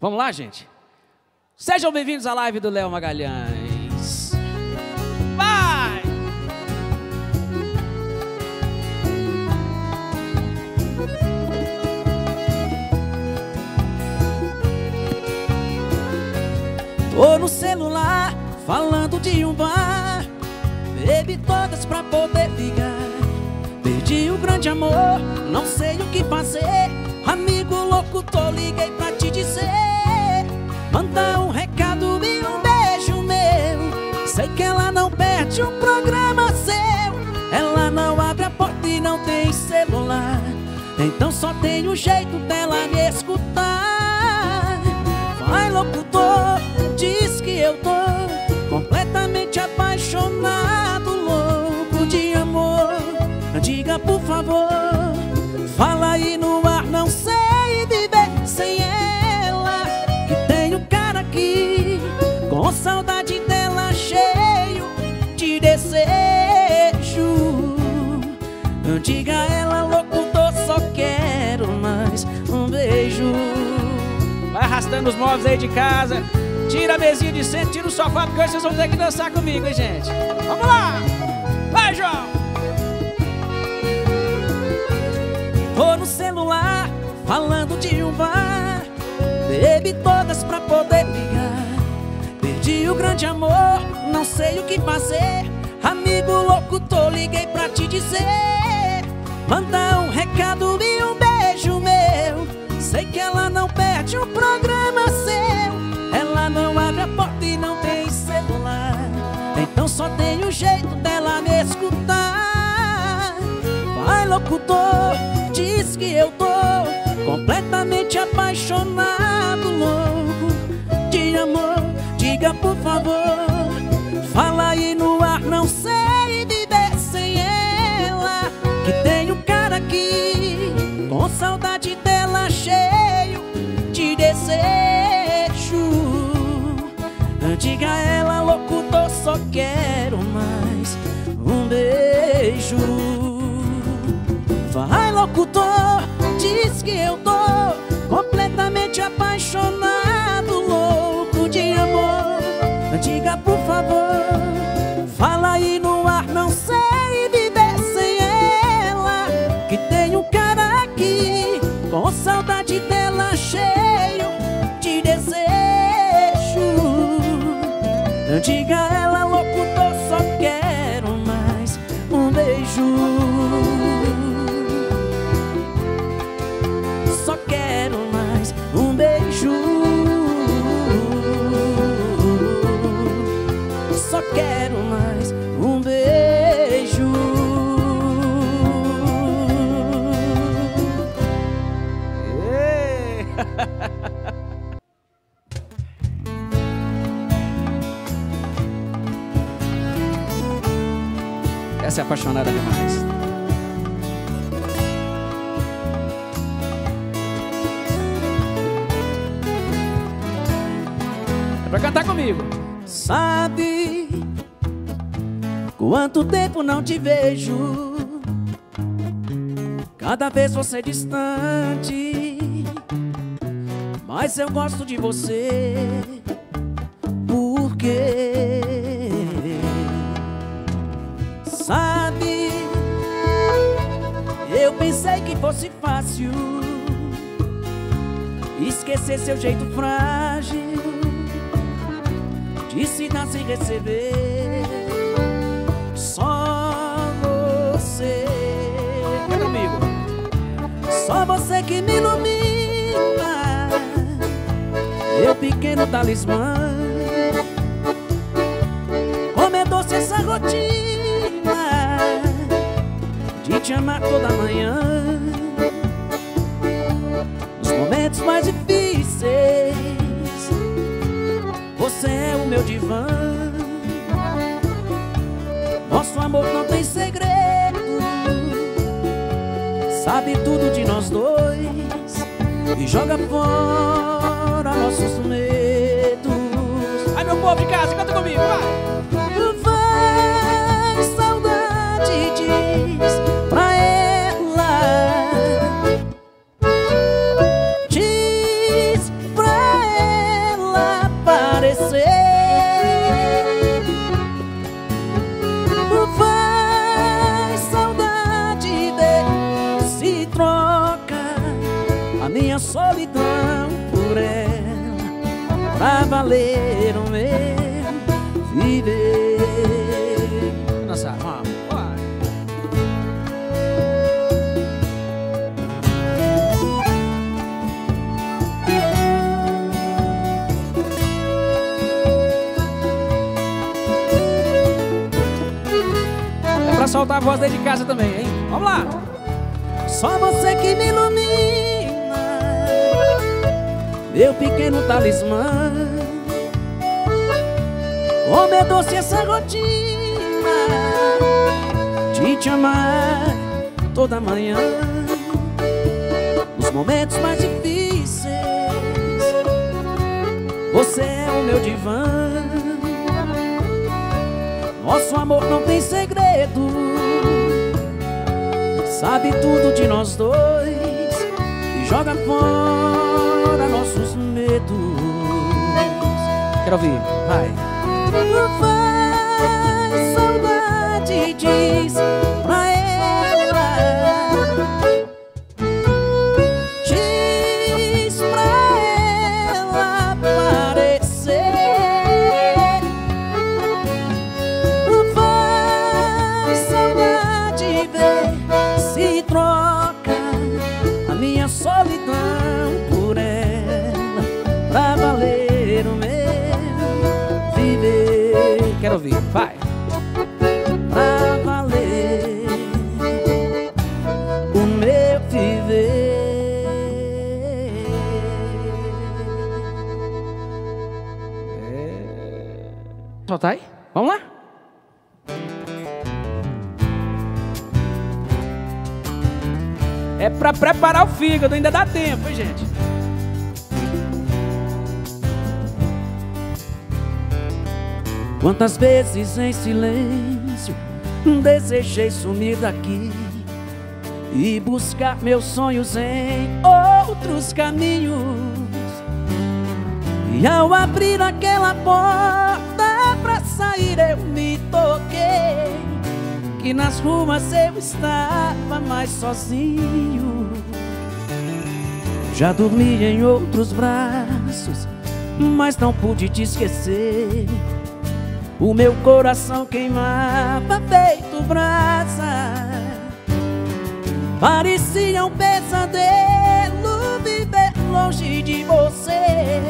Vamos lá, gente? Sejam bem-vindos à live do Léo Magalhães. Vai! Tô no celular, falando de um bar. Bebi todas pra poder ligar. Perdi o grande amor, não sei o que fazer. Amigo louco, tô, liguei pra te dizer. Manda um recado e um beijo meu. Sei que ela não perde um programa seu. Ela não abre a porta e não tem celular. Então só tem o jeito dela me escutar. Vai, locutor, diz que eu tô completamente apaixonado, louco de amor. Diga por favor, fala aí no ar, não sei viver sem ela. Que tem o cara aqui com saudade dela, cheio de desejo. Diga a ela, locutor, só quero mais um beijo. Vai arrastando os móveis aí de casa. Tira a mesinha de centro, tira o sofá, porque hoje vocês vão ter que dançar comigo, hein, gente? Vamos lá! Vai, João! Tô no celular, falando de um bar. Bebi todas pra poder ligar. Perdi o grande amor, não sei o que fazer. Amigo louco, tô, liguei pra te dizer. Manda um recado e um beijo meu. Sei que ela não perde um programa seu. Ela não abre a porta e não tem celular. Então só tem o jeito dela me escutar. Vai, locutor, diz que eu tô completamente apaixonado, louco de amor. Diga por favor, fala aí no ar, não sei viver sem ela. Que tem um cara aqui com saudade dela, cheio de desejo. Diga a ela, locutor, só quero mais um beijo. Vai, locutor, diz que eu tô completamente apaixonado, louco de amor. Diga por favor, fala aí no ar, não sei viver sem ela. Que tem um cara aqui com saudade dela, cheio de desejo. Diga a ela, locutor, só quero mais um beijo. Só quero mais um beijo. Só quero mais um beijo. Essa é apaixonada demais. É pra cantar comigo. Sabe quanto tempo não te vejo? Cada vez você distante, mas eu gosto de você. Por quê? Sabe, eu pensei que fosse fácil esquecer seu jeito frágil de se dar sem receber. Só você, fica comigo. Só você que me ilumina, meu pequeno talismã. Como é doce essa rotina de te amar toda manhã. Nos momentos mais difíceis, você é o meu divã. Nosso amor não tem segredo, sabe tudo de nós dois e joga fora nossos medos. Ai, meu povo de casa, canta comigo, vai! Diz pra ela, diz pra pra valer o meu viver. Nossa, vamos. É pra soltar a voz dentro de casa também, hein? Vamos lá! Só você que me ilumina, meu pequeno talismã. Como é doce essa rotina de te amar toda manhã. Nos momentos mais difíceis, você é o meu divã. Nosso amor não tem segredo, sabe tudo de nós dois e joga fora nossos medos. Quero ouvir, vai. Não faz saudade, diz pra ela. Diz pra ela aparecer. Não faz saudade, vem. Se troca a minha solidão por ela, pra valer o meu viver. Quero ouvir, vai. Pra valer o meu viver. Solta aí, vamos lá. É pra preparar o fígado, ainda dá tempo, hein, gente? Quantas vezes em silêncio desejei sumir daqui e buscar meus sonhos em outros caminhos. E ao abrir aquela porta pra sair eu me toquei que nas ruas eu estava mais sozinho. Já dormi em outros braços, mas não pude te esquecer. O meu coração queimava feito brasa, parecia um pesadelo viver longe de você.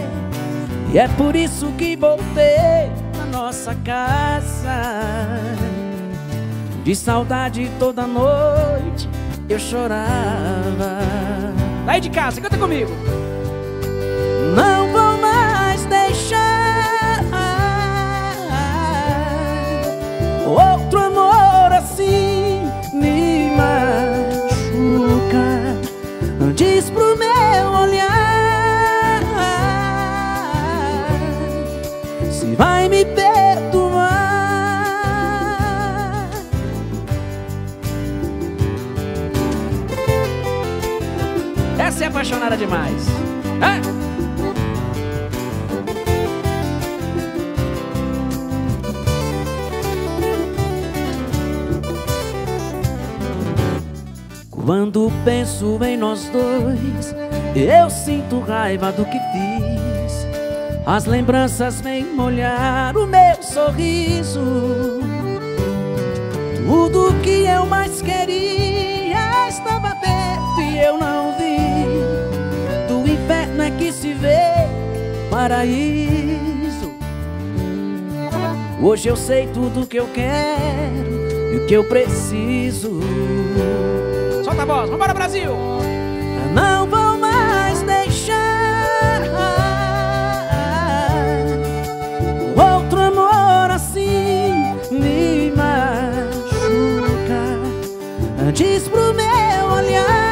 E é por isso que voltei pra nossa casa. De saudade toda noite eu chorava. Sai de casa, canta comigo. Não vou mais deixar outro amor assim me machucar. Diz pro meu olhar se vai me perdoar. Essa é apaixonada demais. Hã? Quando penso em nós dois, eu sinto raiva do que fiz. As lembranças vêm molhar o meu sorriso. Tudo que eu mais queria estava perto e eu não vi. É que se vê paraíso. Hoje eu sei tudo o que eu quero e o que eu preciso. Solta a voz, vambora, Brasil! Não vou mais deixar outro amor assim me machucar. Diz pro meu olhar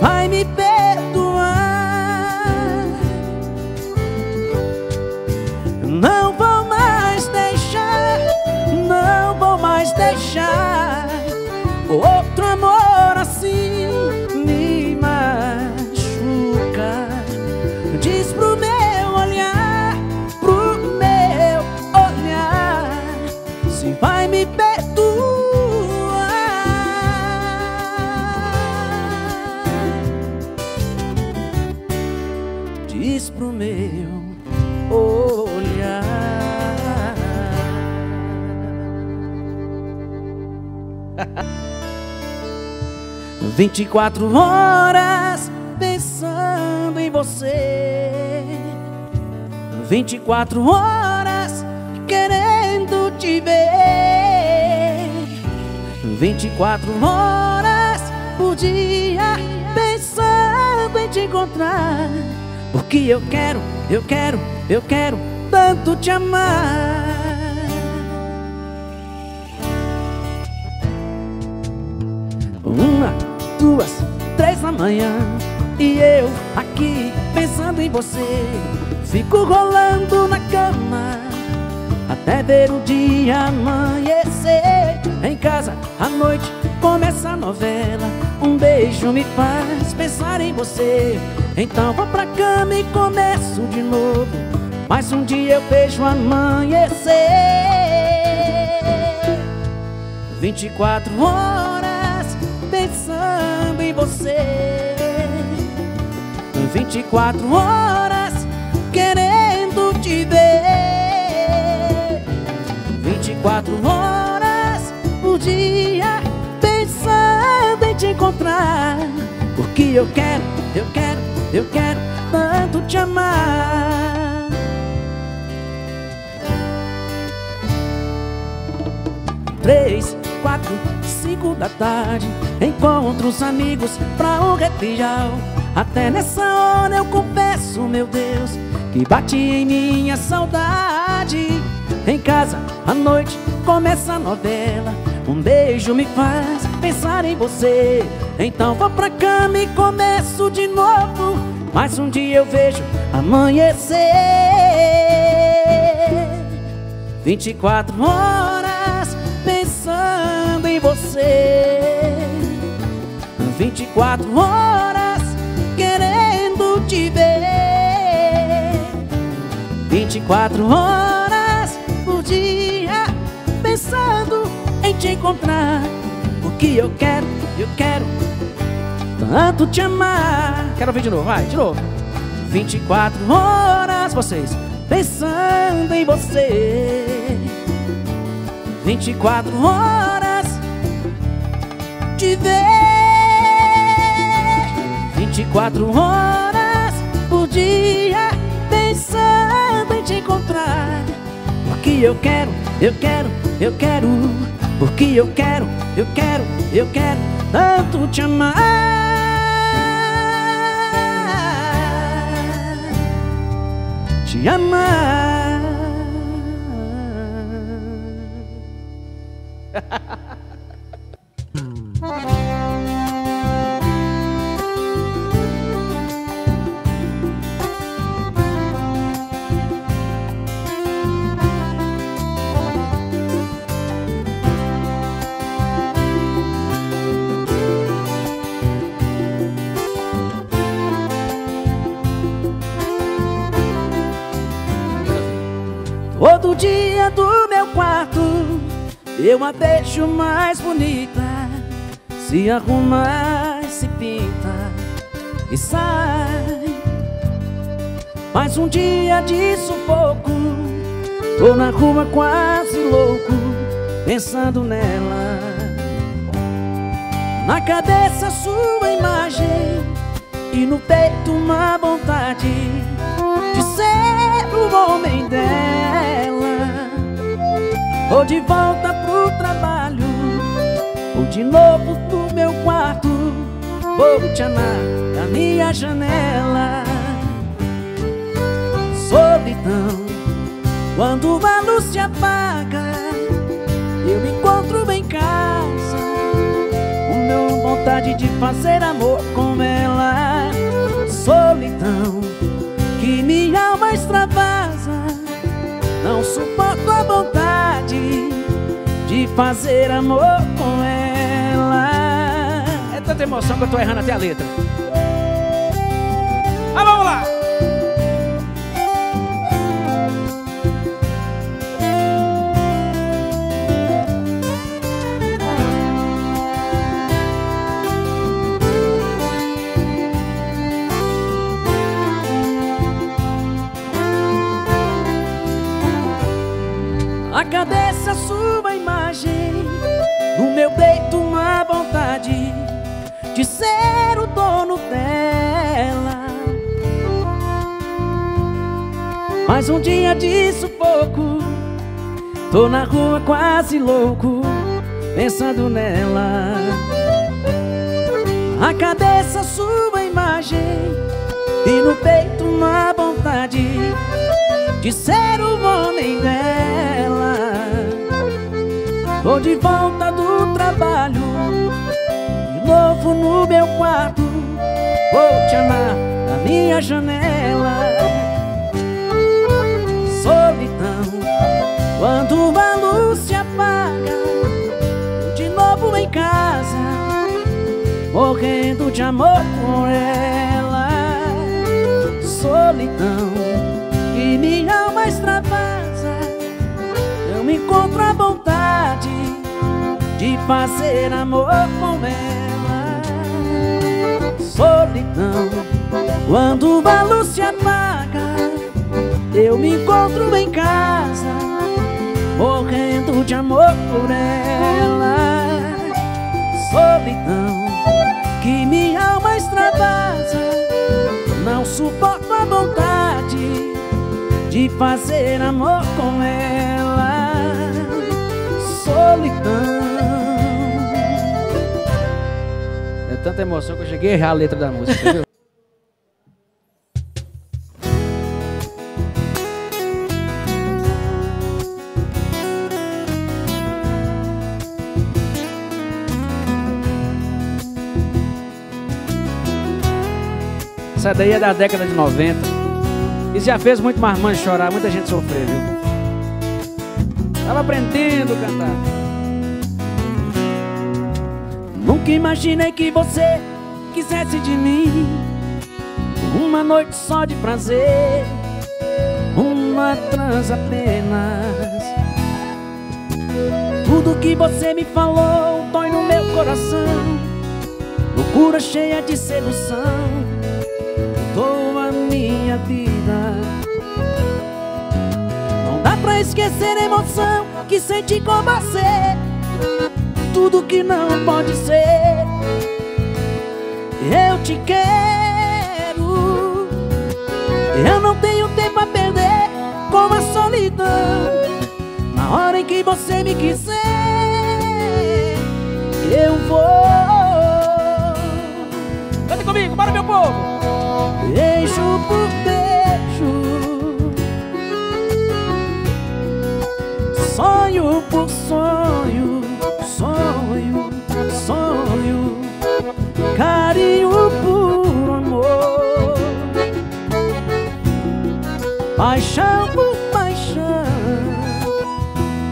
vai me perdoar. Não vou mais deixar, não vou mais deixar outro diz pro meu olhar. Vinte e quatro horas pensando em você, 24 horas querendo te ver, 24 horas por dia pensando em te encontrar. Porque eu quero tanto te amar. Uma, duas, três da manhã e eu aqui pensando em você. Fico rolando na cama até ver o dia amanhecer. Em casa, à noite, começa a novela. Um beijo me faz pensar em você. Então vou pra cama e começo de novo. Mas um dia eu vejo amanhecer. 24 horas pensando em você, 24 horas querendo te ver, 24 horas por dia pensando em te encontrar. Porque eu quero tanto te amar. Três, quatro, 5 da tarde, encontro os amigos pra um refrial. Até nessa hora eu confesso, meu Deus, que bate em mim a saudade. Em casa, à noite, começa a novela. Um beijo me faz pensar em você. Então vou pra cama e começo de novo. Mas um dia eu vejo amanhecer. 24 horas pensando em você, 24 horas querendo te ver, 24 horas por dia pensando em te encontrar. Porque eu quero tanto te amar. Quero ouvir de novo, vai, de novo. 24 horas vocês pensando em você, 24 horas te ver, 24 horas por dia pensando em te encontrar. Porque eu quero. Porque eu quero tanto te amar. Te amar. Todo dia do meu quarto eu a vejo mais bonita. Se arruma, se pinta e sai. Mas um dia de sufoco, tô na rua quase louco pensando nela. Na cabeça sua imagem e no peito uma vontade de ser o homem dela. Ou de volta pro trabalho, ou de novo pro meu quarto, vou te amar na minha janela. Solidão, quando a luz se apaga, eu me encontro em casa, com vontade de fazer amor com ela. Solidão, que minha alma extravasa, não suporto a vontade de fazer amor com ela. É tanta emoção que eu tô errando até a letra. Ah, vamos lá! agradeço a sua imagem. No meu peito uma vontade de ser o dono dela. Mas um dia de sufoco, tô na rua quase louco, pensando nela. Agradeço a sua imagem e no peito uma vontade de ser o homem dela. Tô de volta do trabalho, de novo no meu quarto, vou te amar na minha janela. Solidão, quando a luz se apaga, de novo em casa, morrendo de amor por ela. Solidão, e minha alma extravasa, eu me encontro à vontade de fazer amor com ela. Solidão, quando a luz se apaga, eu me encontro em casa, morrendo de amor por ela. Solidão, que minha alma extravasa, não suporto a vontade de fazer amor com ela. Solidão. É tanta emoção que eu cheguei a errar a letra da música, entendeu? Essa daí é da década de 90. E já fez muito marmanjo chorar, muita gente sofreu, viu? Tava aprendendo a cantar. Nunca imaginei que você quisesse de mim uma noite só de prazer, uma transa apenas. Tudo que você me falou dói no meu coração, loucura cheia de sedução, mudou a minha vida. Não dá pra esquecer a emoção que senti com você, tudo que não pode ser. Eu te quero, eu não tenho tempo a perder com a solidão. Na hora em que você me quiser, eu vou. Canta comigo, para meu povo. Beijo por beijo, sonho por sonho, sonho, sonho, carinho por amor, paixão por paixão.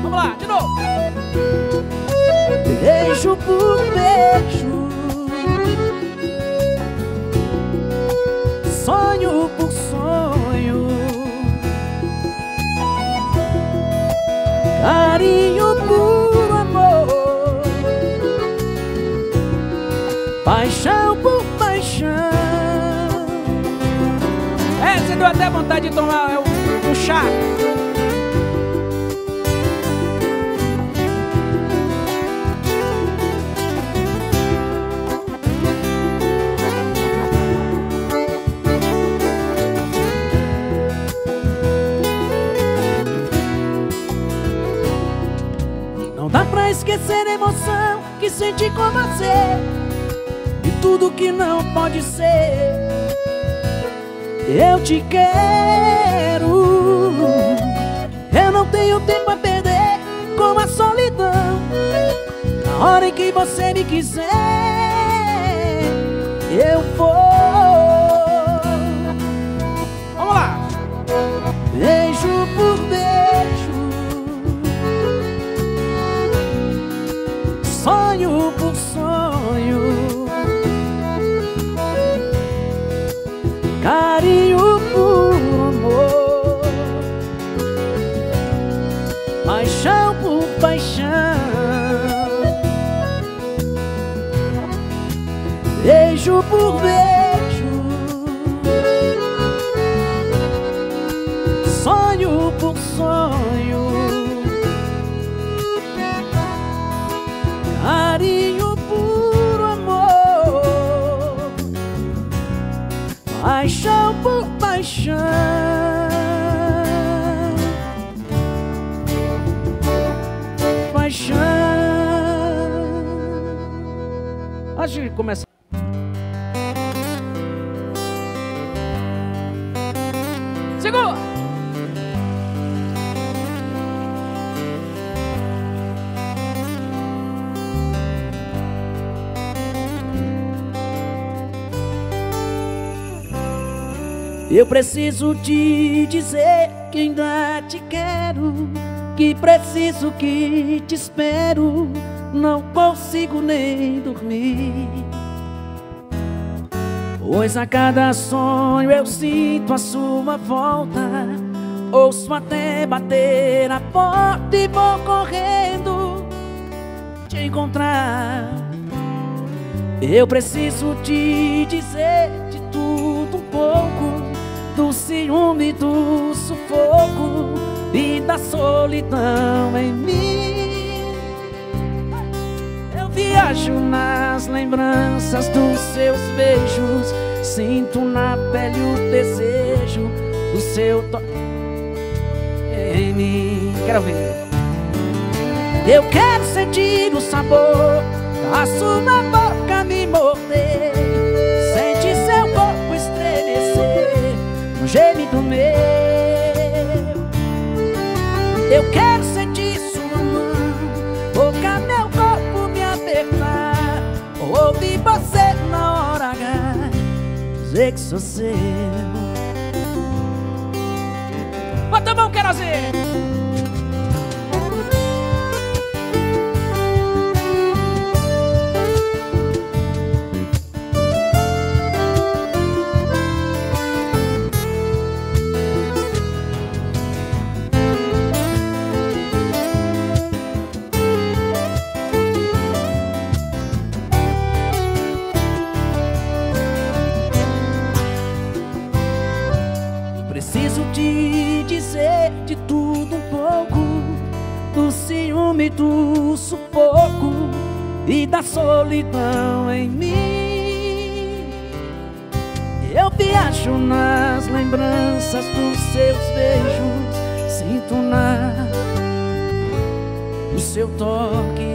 Vamos lá, de novo. Beijo por beijo, sonho por sonho, carinho por amor, paixão por paixão. É, você deu até vontade de tomar um chá. Dá pra esquecer a emoção que senti com você e tudo que não pode ser. Eu te quero, eu não tenho tempo a perder com a solidão. Na hora em que você me quiser, eu vou. Vamos lá. Beijo por beijo, sonho por sonho, carinho por amor, paixão por paixão. Beijo por beijo, sonho por sonho, paixão por paixão. Paixão. Acho que começa. Segura! Eu preciso te dizer que ainda te quero, que preciso, que te espero. Não consigo nem dormir, pois a cada sonho eu sinto a sua volta. Ouço até bater a porta e vou correndo te encontrar. Eu preciso te dizer de tudo um pouco, do ciúme, do sufoco e da solidão em mim. Eu viajo nas lembranças dos seus beijos, sinto na pele o desejo do seu toque em mim. Quero ver. Eu quero sentir o sabor da sua boca me morder, sentir seu corpo estremecer no gemido meu. Eu quero sentir sua mão tocar meu corpo, me apertar, ouvir você na hora H dizer que sou seu. Bota a mão, quero fazer. Do sufoco e da solidão em mim. Eu viajo nas lembranças dos seus beijos, sinto o seu toque.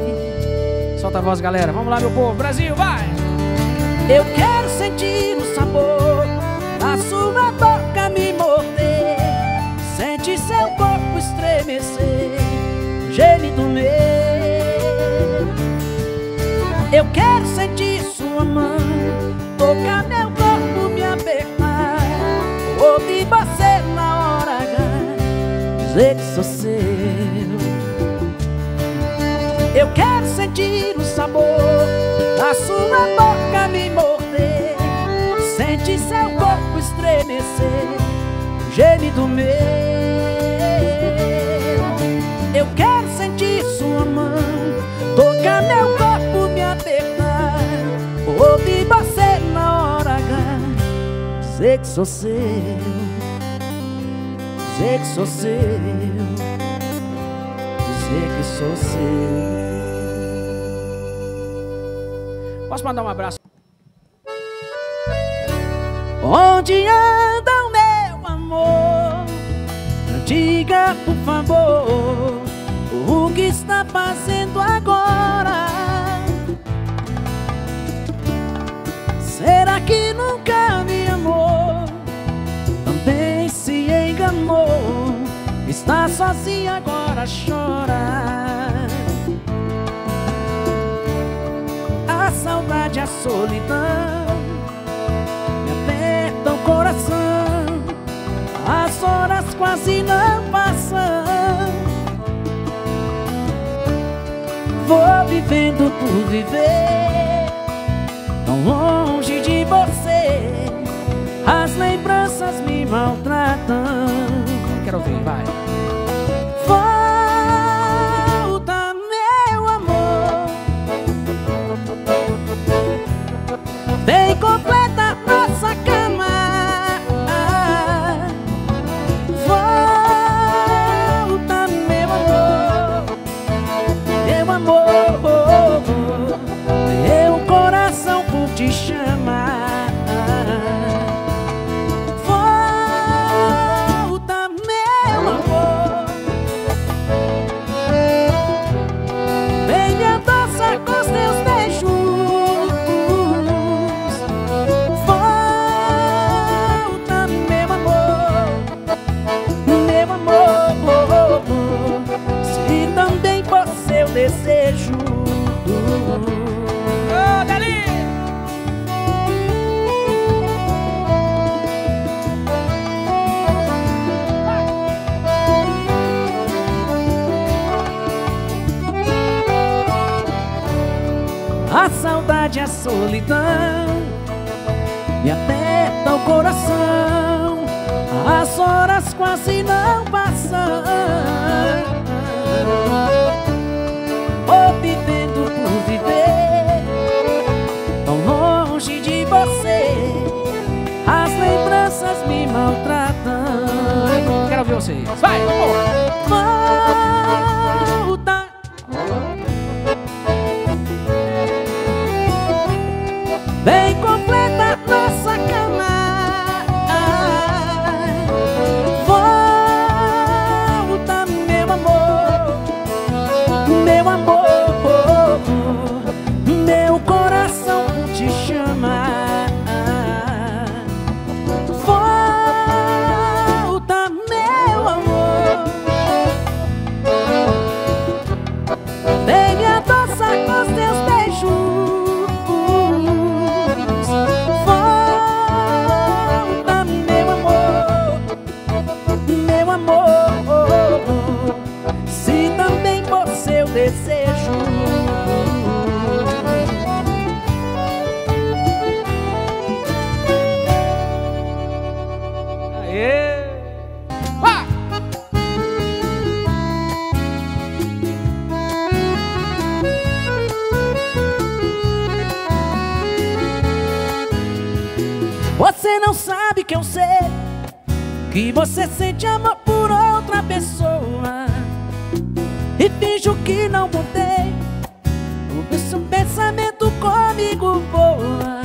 Solta a voz, galera, vamos lá, meu povo, Brasil, vai! Eu quero sentir o sabor da sua boca me morder, sentir seu corpo estremecer, gemido meu. Eu quero sentir sua mão tocar meu corpo, me apertar, ouvir você na hora H dizer que sou seu. Eu quero sentir o sabor da sua boca me morder, sentir seu corpo estremecer, gemido meu. Eu quero sentir sua mão tocar meu corpo, me apertar, ouvir você na hora H dizer que sou seu, dizer que sou seu, dizer que sou seu. Posso mandar um abraço? Onde anda o meu amor? Diga por favor, o que está fazendo agora? Será que nunca me amou? Também se enganou. Está sozinha, agora chora. A saudade, a solidão me aperta o coração. As horas quase não passam. Vou vivendo por viver, tão longe de você. As lembranças me maltratam. Quero ouvir, vai. Volta, meu amor, vem completar nossa cama. Volta, meu amor, meu amor. Meu coração por te chamar. invade a solidão, me aperta o coração, as horas quase não passam. Vou vivendo por viver, tão longe de você, as lembranças me maltratam. Quero ouvir vocês. Vai! Volta! Vem completar nossa cama. Volta, meu amor, meu amor, meu coração te chama. Volta, meu amor, vem me abraçar com os teus beijos. Se também for seu desejo, aê! Ah! Você não sabe que eu sei que você sente amor por outra pessoa, e finjo que não mudei, o seu pensamento comigo voa.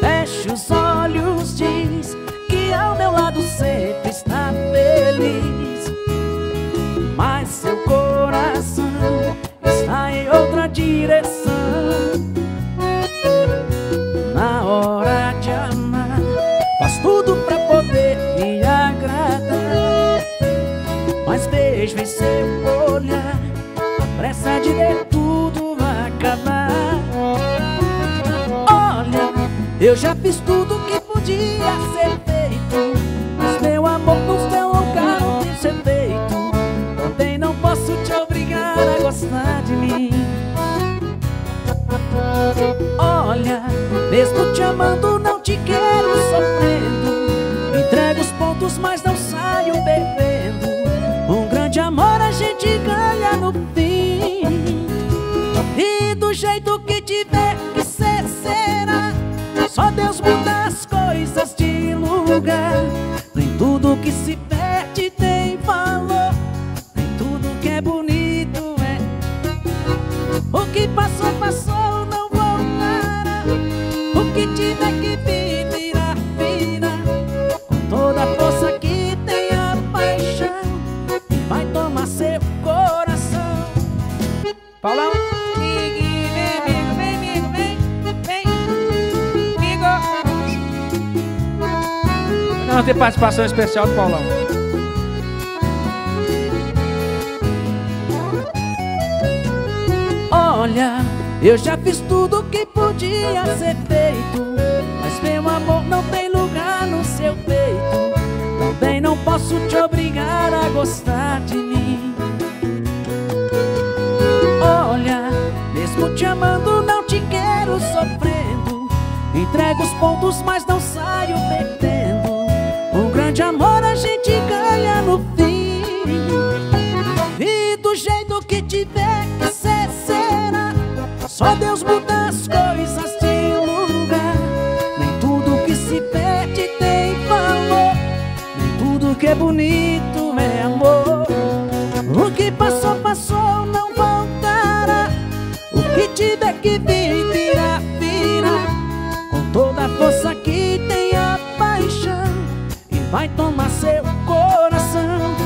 Fecha os olhos, diz que ao meu lado sempre está feliz, mas seu coração está em outra direção. Na hora de amar, faz tudo pra poder me agradar, mas vejo em seu olhar a pressa de ver tudo acabar. Olha, eu já fiz tudo que podia ser feito, mas meu amor no seu lugar não tem seu feito. Também não posso te obrigar a gostar de mim. Olha, mesmo te amando não te quero sofrendo, entrego os pontos mas não saio bebendo. Um grande amor a gente ganha no fim, e do jeito que tiver que ser será. Só Deus muda as coisas de lugar. Nem tudo que se perde tem valor, nem tudo que é bonito é. O que passou, passou, não voltará. O que tiver que vir, virá, virá. Com toda a força que tem a paixão, e vai tomar seu coração. Paulão, vem, vem, vem, vem, vem, vem. Não tem participação especial do Paulão. Olha, eu já fiz tudo que podia ser feito, mas meu amor não tem lugar no seu peito. Também não posso te obrigar a gostar de mim. Olha, mesmo te amando não te quero sofrendo, entrego os pontos mas não saio perdendo. Um grande amor a gente ganha no fim, e do jeito que tiver que ser, será. Só Deus muda as coisas de lugar. Nem tudo que se perde tem valor, nem tudo que é bonito é amor. O que passou, passou, não voltará. O que tiver que vir, virá, virá. Com toda a força que tem a paixão, e vai tomar seu coração.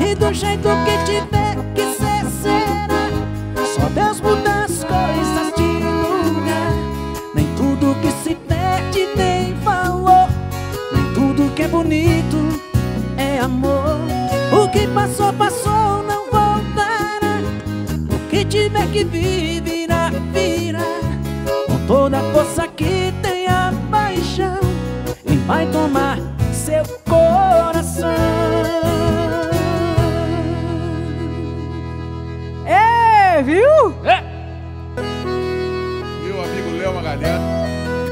E do jeito que tiver que ser, será. Só Deus muda as coisas de lugar. Nem tudo que se perde tem valor, nem tudo que é bonito é amor. O que passou, passou, não voltará. O que tiver que vir, virá, virá. Com toda a força que tem a paixão, e vai tomar seu coração. Viu? É! Viu Mariane.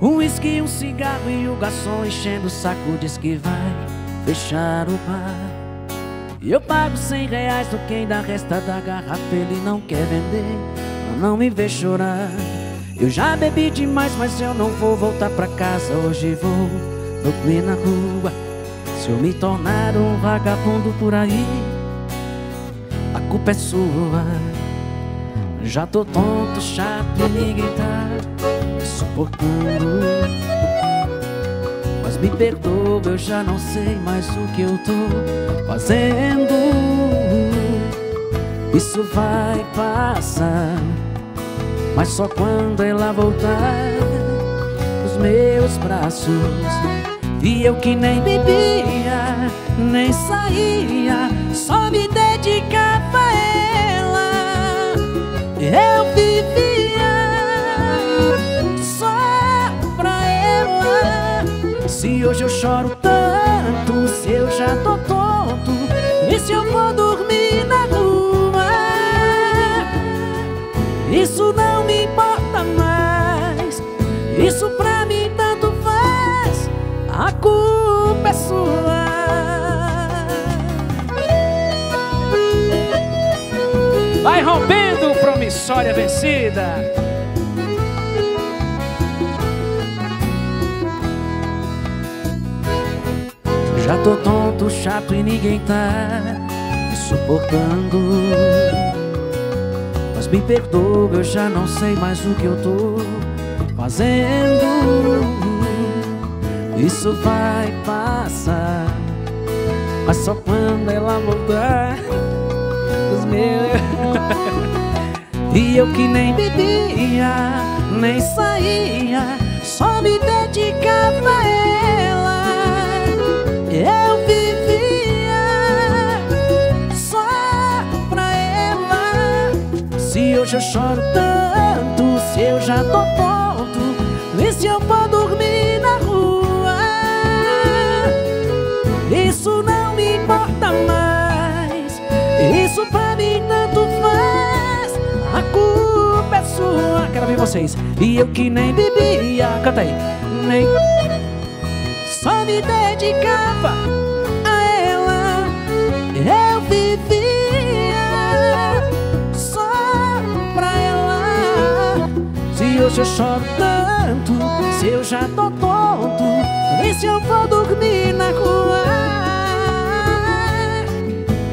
Um whisky, um cigarro e o garçom enchendo o saco diz que vai fechar o bar. E eu pago 100 reais do que ainda resta da garrafa. Ele não quer vender, não me vê chorar. Eu já bebi demais, mas eu não vou voltar pra casa. Hoje vou dormir na rua. Se eu me tornar um vagabundo por aí, a culpa é sua. Já tô tonto, chato, ninguém tá me suportando. Mas me perdoa, eu já não sei mais o que eu tô fazendo. Isso vai passar, mas só quando ela voltar nos meus braços. E eu que nem bebia, nem saía, só me dedicava a ela. Eu vivia só pra ela. Se hoje eu choro tanto, se eu já tô tonto, e se eu vou dormir na rua, isso não me importa mais. Isso pra mim tanto faz, a culpa é sua. Vai rompendo, promissória vencida. Já tô tonto, chato e ninguém tá me suportando. Mas me perdoa, eu já não sei mais o que eu tô fazendo. Isso vai passar, mas só quando ela voltar. E eu que nem bebia, nem saía, só me dedicava a ela. Eu vivia só pra ela. Se hoje eu choro tanto, se eu já tô tonto, e se eu vou dormir na rua, isso não me importa mais. Isso pra mim tanto faz, a culpa é sua. Quero ver vocês. E eu que nem bebia, canta aí, nem, só me dedicava a ela. Eu vivia só pra ela. Se hoje eu choro tanto, se eu já tô tonto, e se eu vou dormir na rua,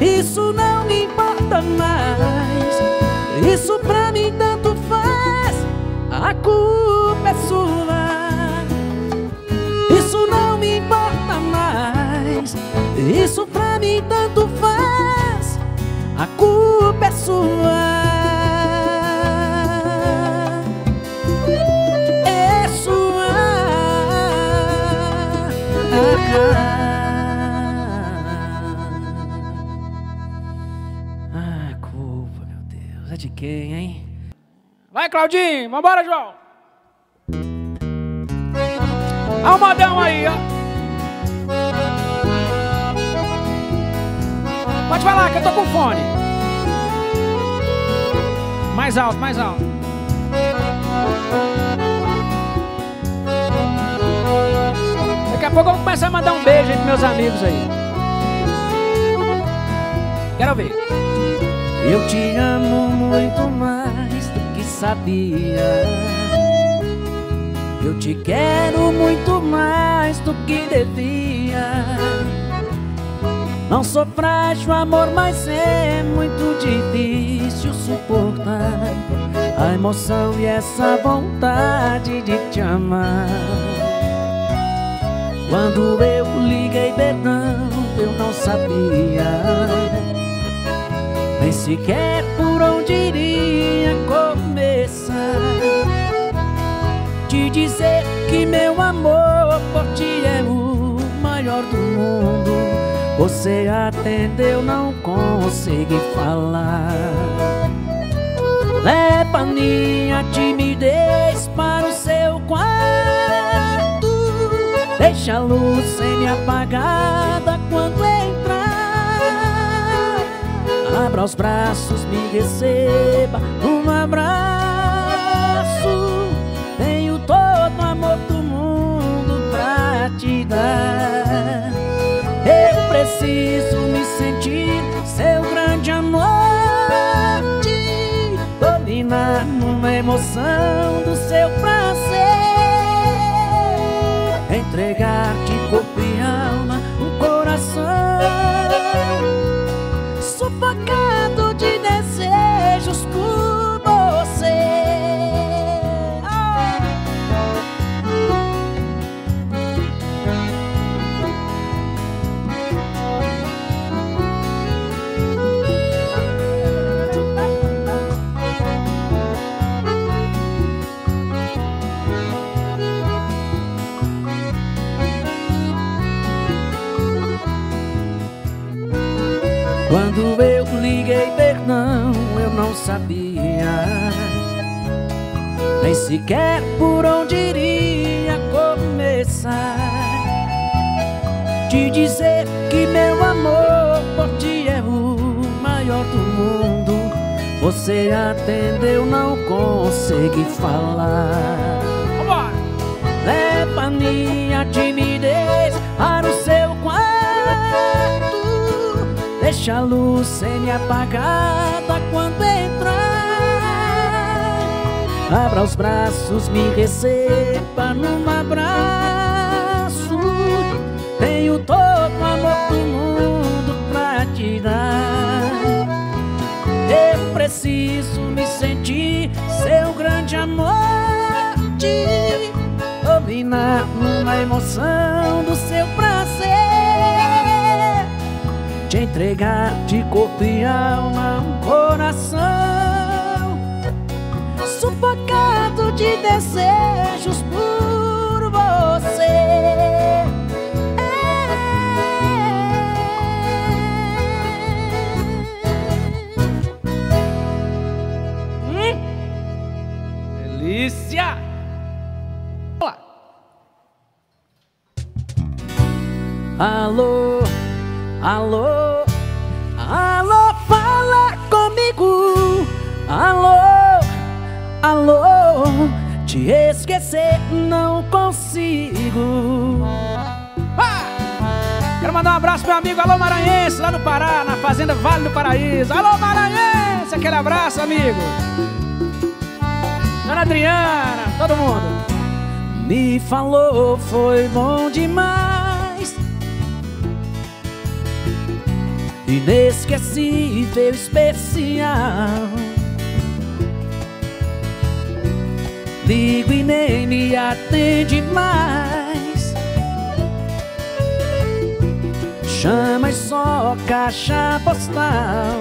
isso não me importa mais. Isso pra mim tanto faz, a culpa é sua. Isso não me importa mais. Isso pra mim tanto faz, a culpa é sua. É sua. De quem, hein? Vai, Claudinho! Vambora, João! Olha o modão aí, ó! Pode falar que eu tô com fone! Mais alto, mais alto! Daqui a pouco eu vou começar a mandar um beijo aí pros meus amigos aí! Quero ver! Eu te amo muito mais do que sabia. Eu te quero muito mais do que devia. Não sou frágil, amor, mas é muito difícil suportar a emoção e essa vontade de te amar. Quando eu liguei perdão, eu não sabia nem sequer por onde iria começar. Te dizer que meu amor por ti é o maior do mundo, você atendeu, não consegui falar. Leva minha timidez para o seu quarto, deixa a luz semi-apagada quando entrar. Abra os braços, me receba um abraço. posso. Tenho todo o amor do mundo pra te dar. Eu preciso me sentir seu grande amor, te dominar numa emoção do seu prazer, entregar-te corpo e alma, um coração sufocado de desejos por você. Quando eu liguei perdão, eu não sabia nem sequer por onde iria começar. Te dizer que meu amor por ti é o maior do mundo, você atendeu, não consegui falar. Leva minha timidez para o seu quarto, deixa a luz semi-apagada quando entrar. Abra os braços, me receba num abraço. Tenho todo o amor do mundo pra te dar. Eu preciso me sentir seu grande amor, te dominar numa emoção do seu prazer, te entregar de corpo e alma, um coração sufocado de desejos por você. Delícia! Olá. Alô, alô, alô, fala comigo. Alô, alô, te esquecer não consigo. Quero mandar um abraço pro meu amigo Alô Maranhense, lá no Pará, na fazenda Vale do Paraíso. Alô Maranhense, aquele abraço, amigo. Dona Adriana, todo mundo. Me falou, foi bom demais, inesquecível, especial. Ligo e nem me atende mais, chama e só caixa postal.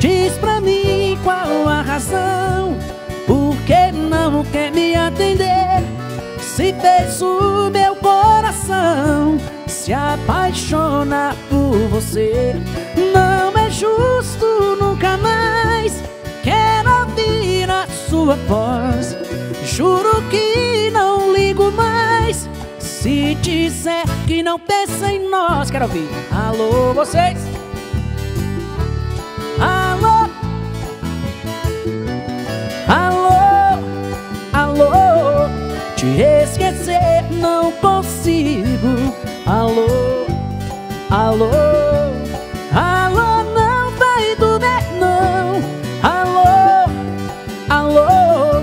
Diz pra mim qual a razão, por que não quer me atender? Se fez o meu coração se apaixonar por você, não é justo nunca mais. Quero ouvir a sua voz, juro que não ligo mais. Se disser que não pensa em nós, quero ouvir. Alô, vocês? Alô, alô, alô, te esquecer não consigo. Alô, alô, alô, não vai doer não. Alô, alô,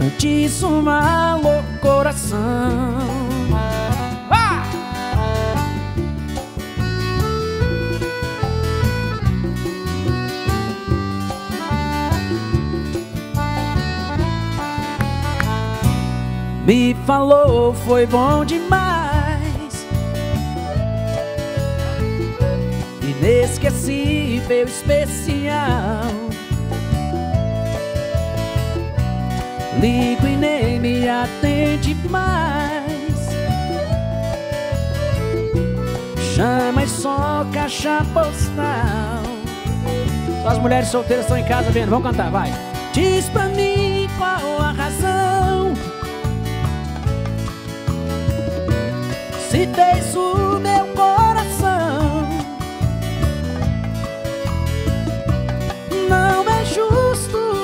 antes um alô, coração. Me falou, foi bom demais, inesquecível, especial. Ligo e nem me atende mais, chama e só caixa postal. Só as mulheres solteiras estão em casa vendo, vamos cantar, vai. Diz pra mim qual a razão, se fez o meu coração, não é justo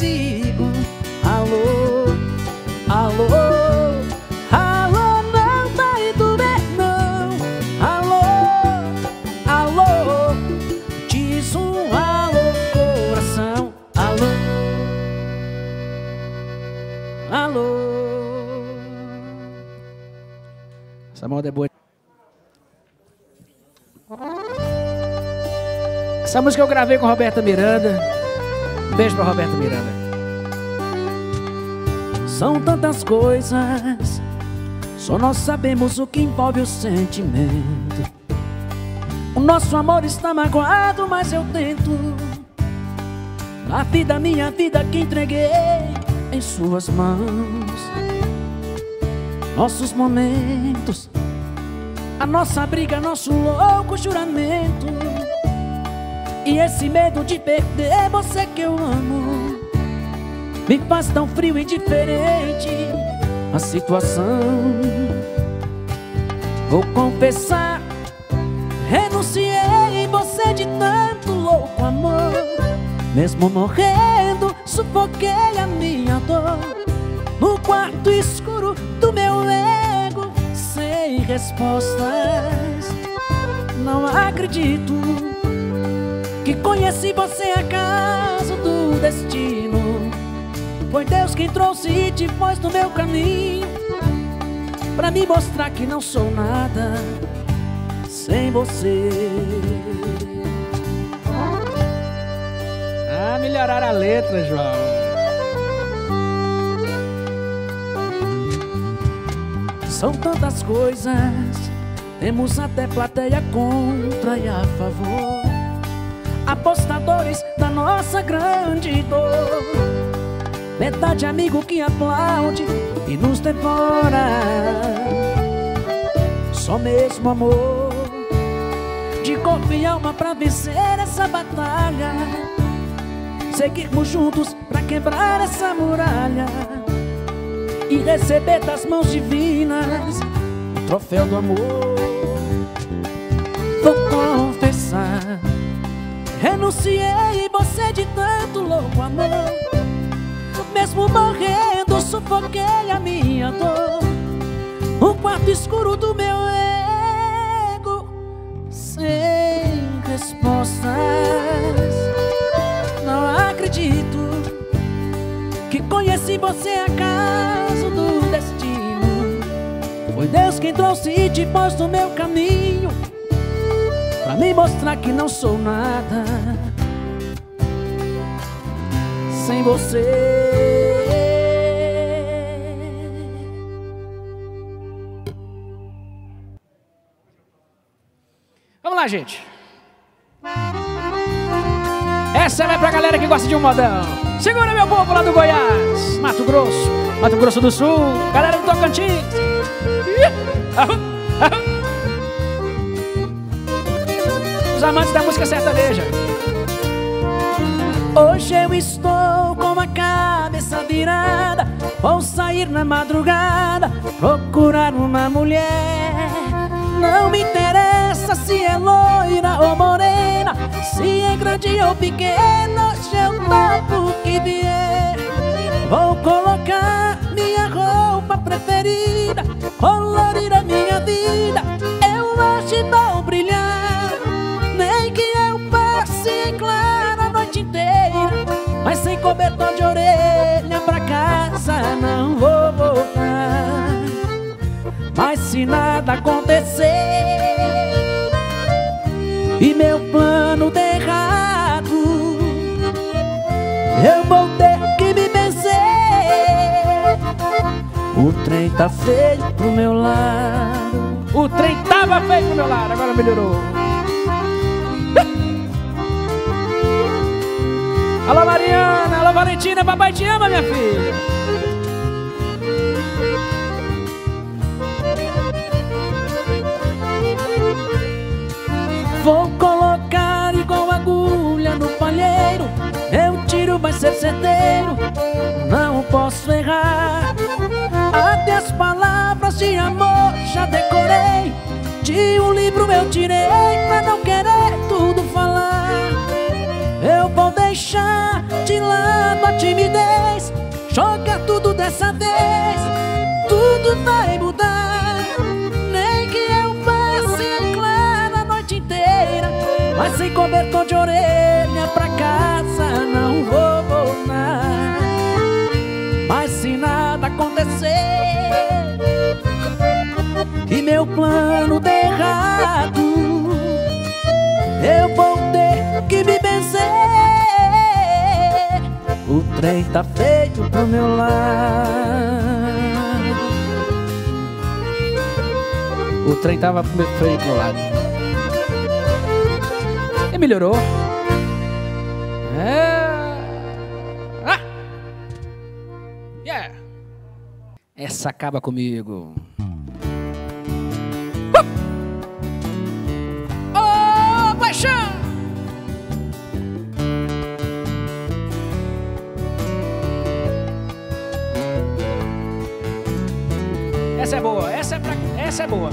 consigo. Alô, alô, alô, não vai doer não. Alô, alô, diz um alô, coração. Alô, alô. Essa moda é boa. Essa música eu gravei com Roberta Miranda. Um beijo pra Roberta Miranda. São tantas coisas, só nós sabemos o que envolve o sentimento. O nosso amor está magoado, mas eu tento. A vida, minha vida que entreguei em suas mãos. Nossos momentos, a nossa briga, nosso louco juramento. E esse medo de perder você que eu amo me faz tão frio e indiferente a situação. Vou confessar, renunciei em você de tanto louco amor. Mesmo morrendo, sufoquei a minha dor no quarto escuro do meu ego, sem respostas. Não acredito que conheci você acaso do destino. Foi Deus quem trouxe te pôs no meu caminho pra me mostrar que não sou nada sem você. Ah, melhorar a letra, João. São tantas coisas, temos até plateia contra e a favor, apostadores da nossa grande dor. Metade amigo que aplaude e nos devora. Só mesmo amor de corpo e alma pra vencer essa batalha. Seguirmos juntos pra quebrar essa muralha e receber das mãos divinas o troféu do amor. Vou confessar, renunciei você de tanto louco amor. Mesmo morrendo, sufoquei a minha dor no quarto escuro do meu ego, sem respostas. Não acredito que conheci você acaso do destino. Foi Deus quem trouxe e te pôs no meu caminho pra me mostrar que não sou nada sem você. Vamos lá, gente. Essa é pra galera que gosta de um modão. Segura, meu povo lá do Goiás, Mato Grosso do Sul, galera do Tocantins. Os amantes da música sertaneja. Hoje eu estou com a cabeça virada. Vou sair na madrugada, procurar uma mulher. Não me interessa se é loira ou morena, se é grande ou pequena, hoje eu topo que vier. Vou colocar minha roupa preferida, colorir a minha vida, eu hoje vou brilhar. Nem que eu passe em claro a noite inteira, mas sem cobertor de orelha pra casa não vou voltar. Mas se nada acontecer e meu plano der errado, eu vou ter que me vencer. O trem tá feio pro meu lado. O trem tava feio pro meu lado, agora melhorou. Alô Mariana, alô Valentina, papai te ama, minha filha. Vou colocar igual agulha no palheiro, meu tiro vai ser certeiro, não posso errar. Até as palavras de amor já decorei, de um livro eu tirei pra não querer tudo falar. Eu vou deixar de lado a timidez, joga tudo dessa vez, tudo vai mudar. Nem que eu passe a clara a noite inteira, mas sem cobertor de orelha pra casa não vou voltar. Mas se nada acontecer e meu plano der errado, eu vou ter que me vencer. O trem tá feito pro meu lado. O trem tava feio pro lado e melhorou. Essa acaba comigo. Essa é boa, essa é boa.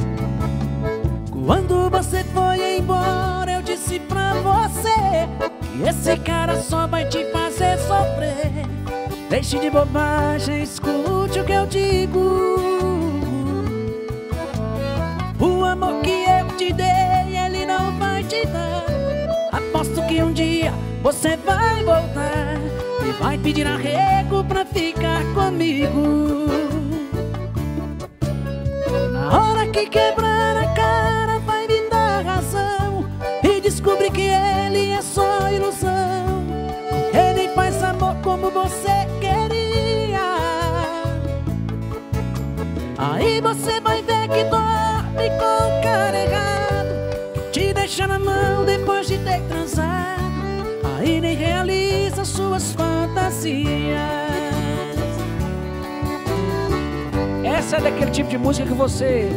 Quando você foi embora, eu disse pra você que esse cara só vai te fazer sofrer. Deixe de bobagem, escute o que eu digo. O amor que eu te dei, ele não vai te dar. Aposto que um dia você vai voltar e vai pedir arrego pra ficar comigo. Na hora que quebrar a cara, vai me dar razão e descobrir que ele é só ilusão. Ele faz amor como você queria. Aí você vai ver que dorme com o cara errado, te deixa na mão depois de ter transado. Aí nem realiza suas fantasias. Essa é daquele tipo de música que você...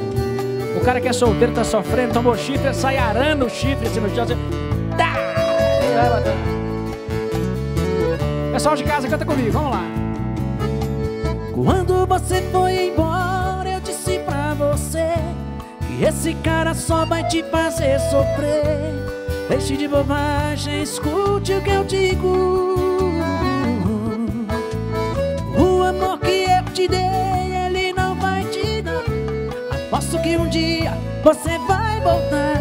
O cara que é solteiro, tá sofrendo, tomou chifre, sai arando o chifre, assim, no chão, assim... Tá! Pessoal de casa, canta comigo, vamos lá. Quando você foi embora, eu disse pra você que esse cara só vai te fazer sofrer. Deixe de bobagem, escute o que eu digo. O amor que eu te dei, aposto que um dia você vai voltar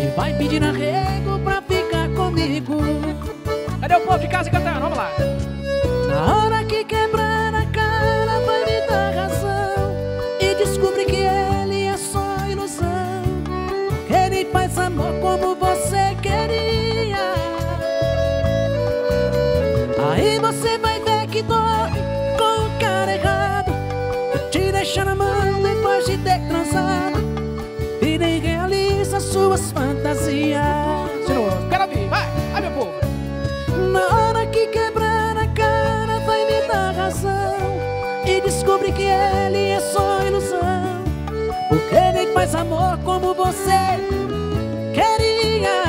e vai pedir arrego pra ficar comigo. Cadê o povo de casa cantando? Vamos lá. Na hora que quebrar a cara, vai me dar razão e descobrir que ele é só ilusão. Ele faz amor como você queria. Aí você vai ver que dorme com o cara errado, te deixa na mão depois de ter transado e nem realiza suas fantasias. Quero ouvir, vai meu povo. Na hora que quebrar a cara, vai me dar razão e descobre que ele é só ilusão, porque ele faz amor como você queria.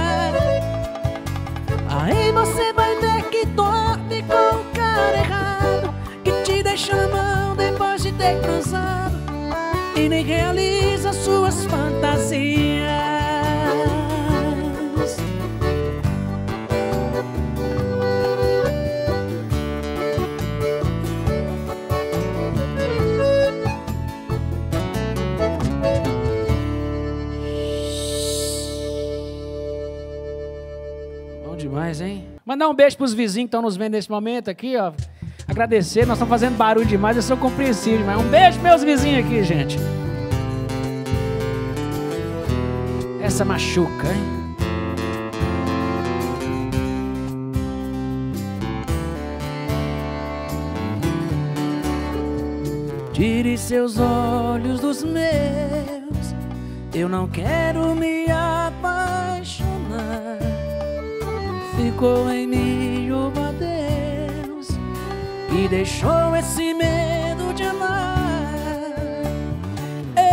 Aí você vai ver que dorme com o cara errado, que te deixa na mão depois de ter transado e nem realiza suas fantasias. Bom demais, hein? Mandar um beijo pros vizinhos que estão nos vendo nesse momento aqui, ó. Agradecer, nós estamos fazendo barulho demais, eu sou compreensível, mas um beijo meus vizinhos aqui, gente. Essa machuca, hein? Tire seus olhos dos meus, eu não quero me apaixonar. Ficou em mim o bater e deixou esse medo de amar.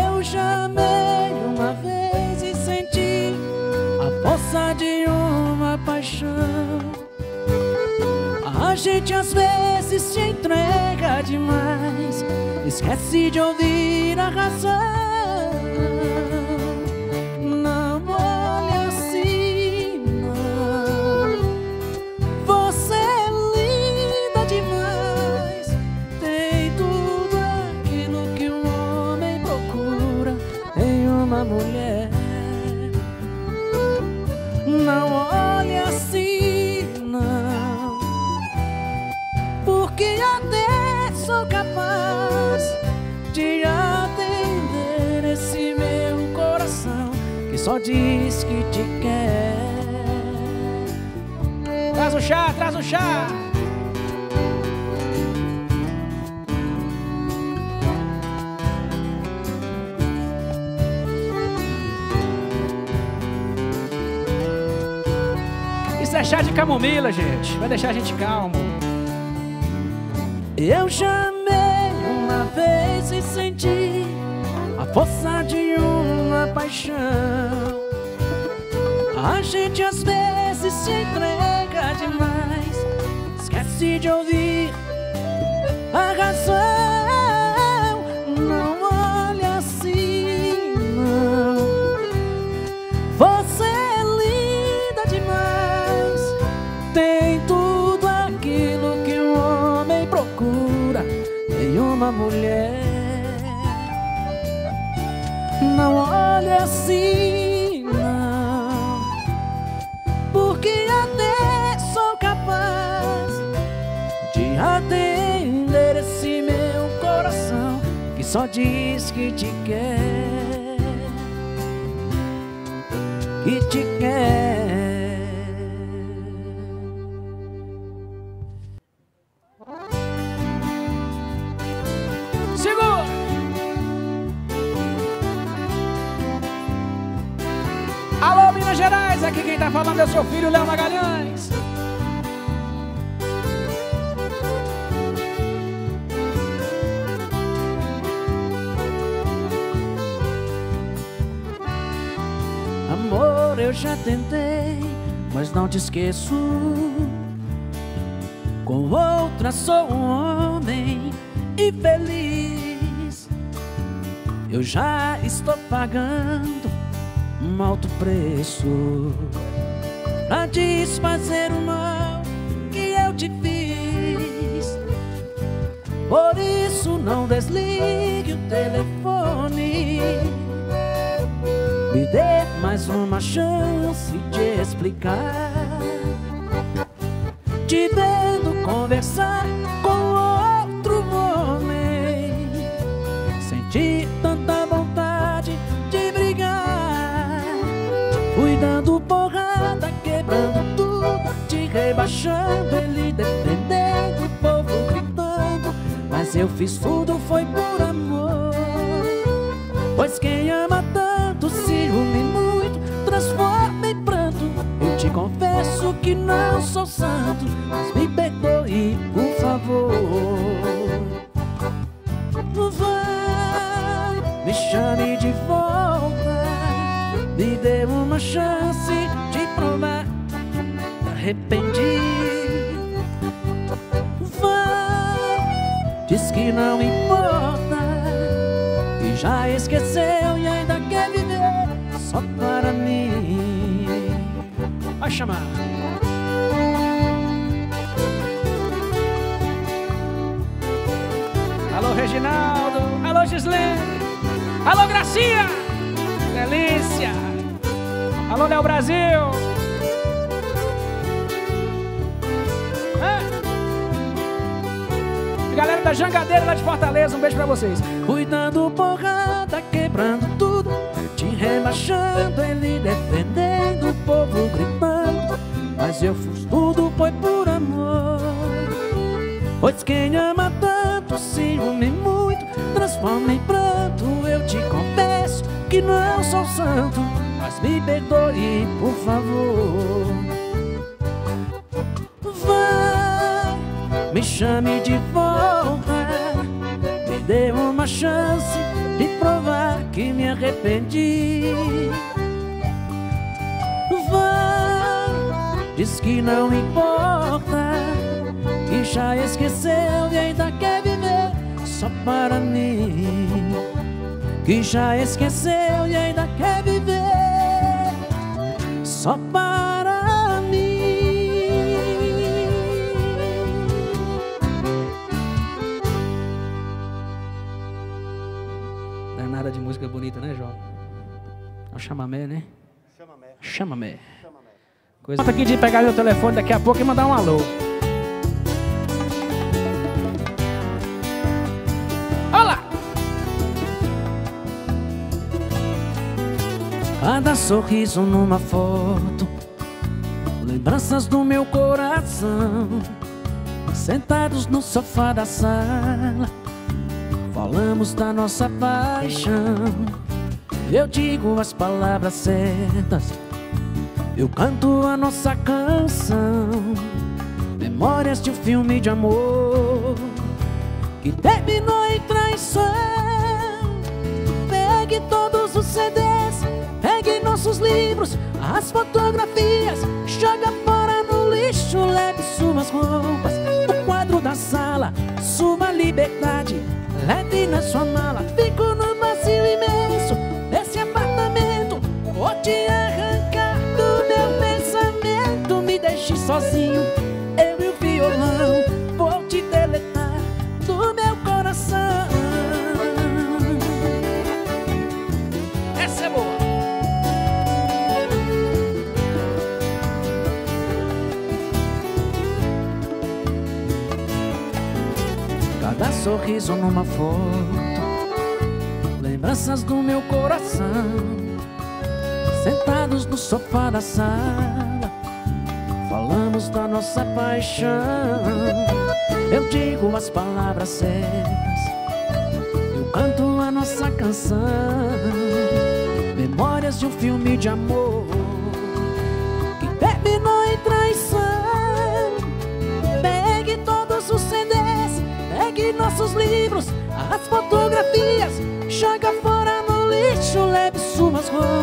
Eu já amei uma vez e senti a força de uma paixão. A gente às vezes se entrega demais, esquece de ouvir a razão. Não olhe assim, não. Você é linda demais. Não olhe assim, não, porque até sou capaz de atender esse meu coração que só diz que te quer. Traz o chá, traz o chá. Isso é chá de camomila, gente. Vai deixar a gente calmo. Eu chamei uma vez e senti a força de uma paixão. A gente às vezes se entrega demais, esquece de ouvir a razão. Não olha assim, não. Você é linda demais, tem tudo aquilo que um homem procura em uma mulher. Não olhe assim, não, porque até sou capaz de atender esse meu coração que só diz que te quer, que te quer. Segura! Alô, Minas Gerais, aqui quem tá falando é o seu filho, Léo Magalhães. Amor, eu já tentei, mas não te esqueço. Com outra sou um homem infeliz. Eu já estou pagando um alto preço pra desfazer o mal que eu te fiz. Por isso não desligue o telefone, me dê mais uma chance de explicar. Te vendo conversar com outro homem, senti tanta vontade de brigar. Fui dando porrada, quebrando tudo, te rebaixando, ele defendendo, o povo gritando. Mas eu fiz tudo, foi por amor. Pois quem ama tanto ciúme muito transforma em pranto. Eu te confesso que não sou santo, mas me perdoe, por favor. Vai, me chame de volta, me dê uma chance de provar me arrependi. Vai, diz que não importa, já esqueceu e ainda quer viver só para mim. Vai chamar. Alô, Reginaldo. Alô, Gislene. Alô, Gracia. Delícia. Alô, Léo Brasil. Galera da Jangadeira lá de Fortaleza, um beijo pra vocês. Cuidando porrada, quebrando tudo, te rebaixando, ele defendendo, o povo gritando. Mas eu fiz tudo, foi por amor. Pois quem ama tanto, ciúme muito, transforma em pranto. Eu te confesso que não sou santo, mas me perdoe, por favor. Vai, me chame de volta, dê uma chance de provar que me arrependi. Vai, diz que não importa, que já esqueceu e ainda quer viver só para mim. Que já esqueceu e ainda quer viver só para mim. Nada de música bonita, né, João? É o chamamé, né? Chamamé. Chamamé. Chamamé. Coisa aqui de pegar meu telefone daqui a pouco e mandar um alô. Olá! Cada sorriso numa foto, lembranças do meu coração. Sentados no sofá da sala, falamos da nossa paixão. Eu digo as palavras certas, eu canto a nossa canção. Memórias de um filme de amor que terminou em traição. Pegue todos os CDs, pegue nossos livros, as fotografias, joga fora no lixo. Leve suas roupas, o quadro da sala, sua liberdade, leve na sua mala. Fico no vazio imenso desse apartamento, vou te arrancar do meu pensamento. Me deixe sozinho, eu e o violão, vou te deletar do meu coração. Essa é boa. Cada sorriso numa foto, lembranças do meu coração. Sentados no sofá da sala, falamos da nossa paixão. Eu digo as palavras certas, eu canto a nossa canção. Memórias de um filme de amor que terminou em traição. Pegue todos os CDs, pegue nossos livros, as fotografias, joga fora no lixo. Leve suas roupas,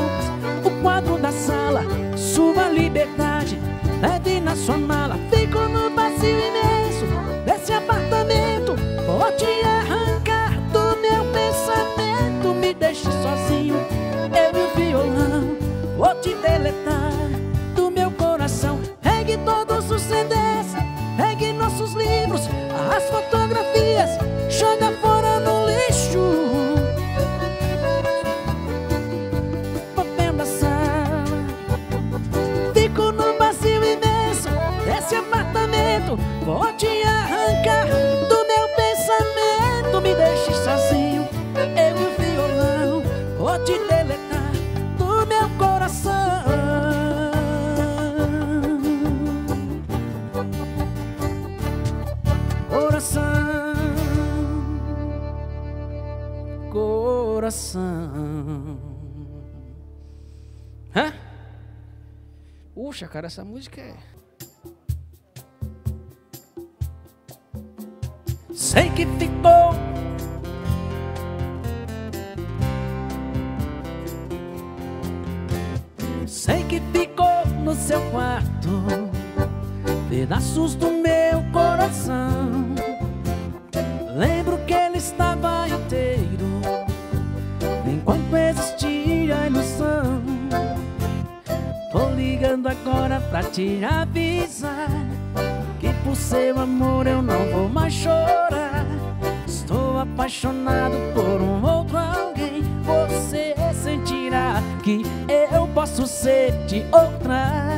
o quadro da sala, sua liberdade, leve na sua mala. Fico no vazio imenso desse apartamento, vou te arrancar do meu pensamento. Me deixe sozinho, eu e o violão, vou te deletar do meu coração. Pegue todos os CDs, pegue nossos livros, as fotografias, joga fora no lixo. Vou dentro da sala, fico no vazio imenso desse apartamento, vou te arrancar do meu pensamento. Me deixe sozinho, eu e o violão, vou te deletar do meu coração. Coração. Hã? Puxa, cara, essa música é... Sei que ficou no seu quarto pedaços do meu coração. Lembro que ele estava inteiro enquanto existia a ilusão. Tô ligando agora pra te avisar que por seu amor eu não vou mais chorar. Estou apaixonado por um outro alguém. Você sentirá que eu posso ser de outra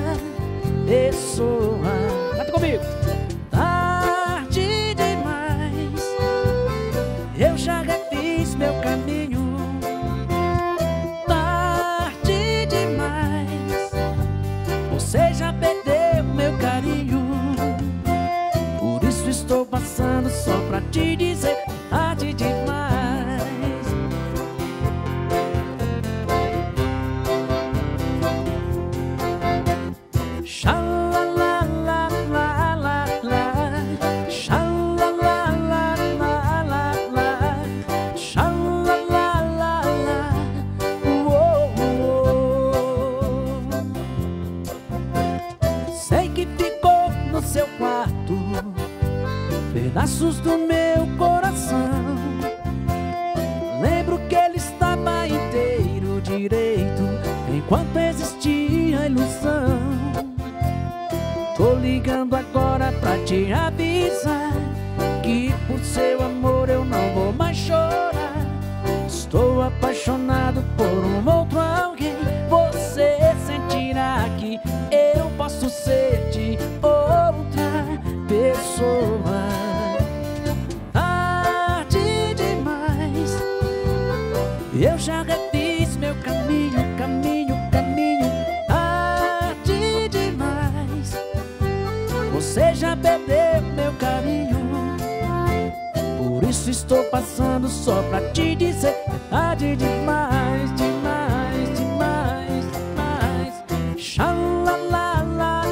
pessoa. Canta comigo! Eu já refiz meu caminho. Tarde demais, você já perdeu meu carinho. Por isso estou passando só pra te dizer, tarde demais. Pedaços do meu coração. Lembro que ele estava inteiro direito enquanto existia a ilusão. Tô ligando agora pra te avisar que por seu amor eu não vou mais chorar. Estou apaixonado por um outro alguém. Você sentirá que eu posso Você já perdeu meu carinho, por isso estou passando só pra te dizer: é tarde demais, demais, demais, demais. Xalalalala,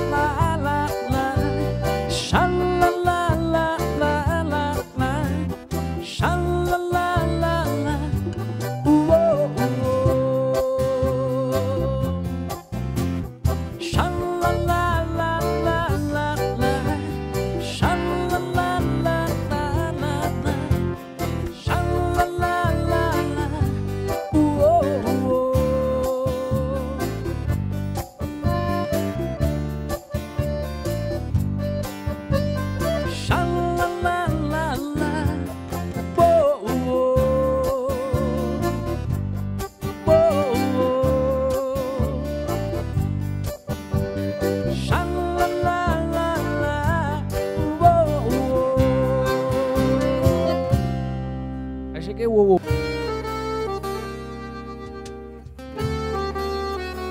xalalalala, xalalalala, uou, uou, xalalalala.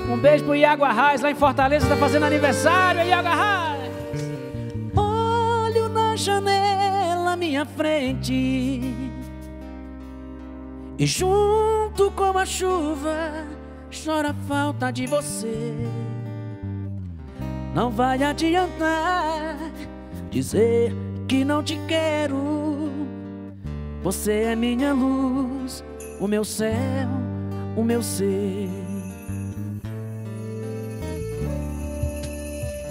Um beijo pro Iago Arraes, lá em Fortaleza, tá fazendo aniversário, Iago Arraes. Olho na janela à minha frente e junto com a chuva chora a falta de você. Não vai adiantar dizer que não te quero. Você é minha luz, o meu céu, o meu ser.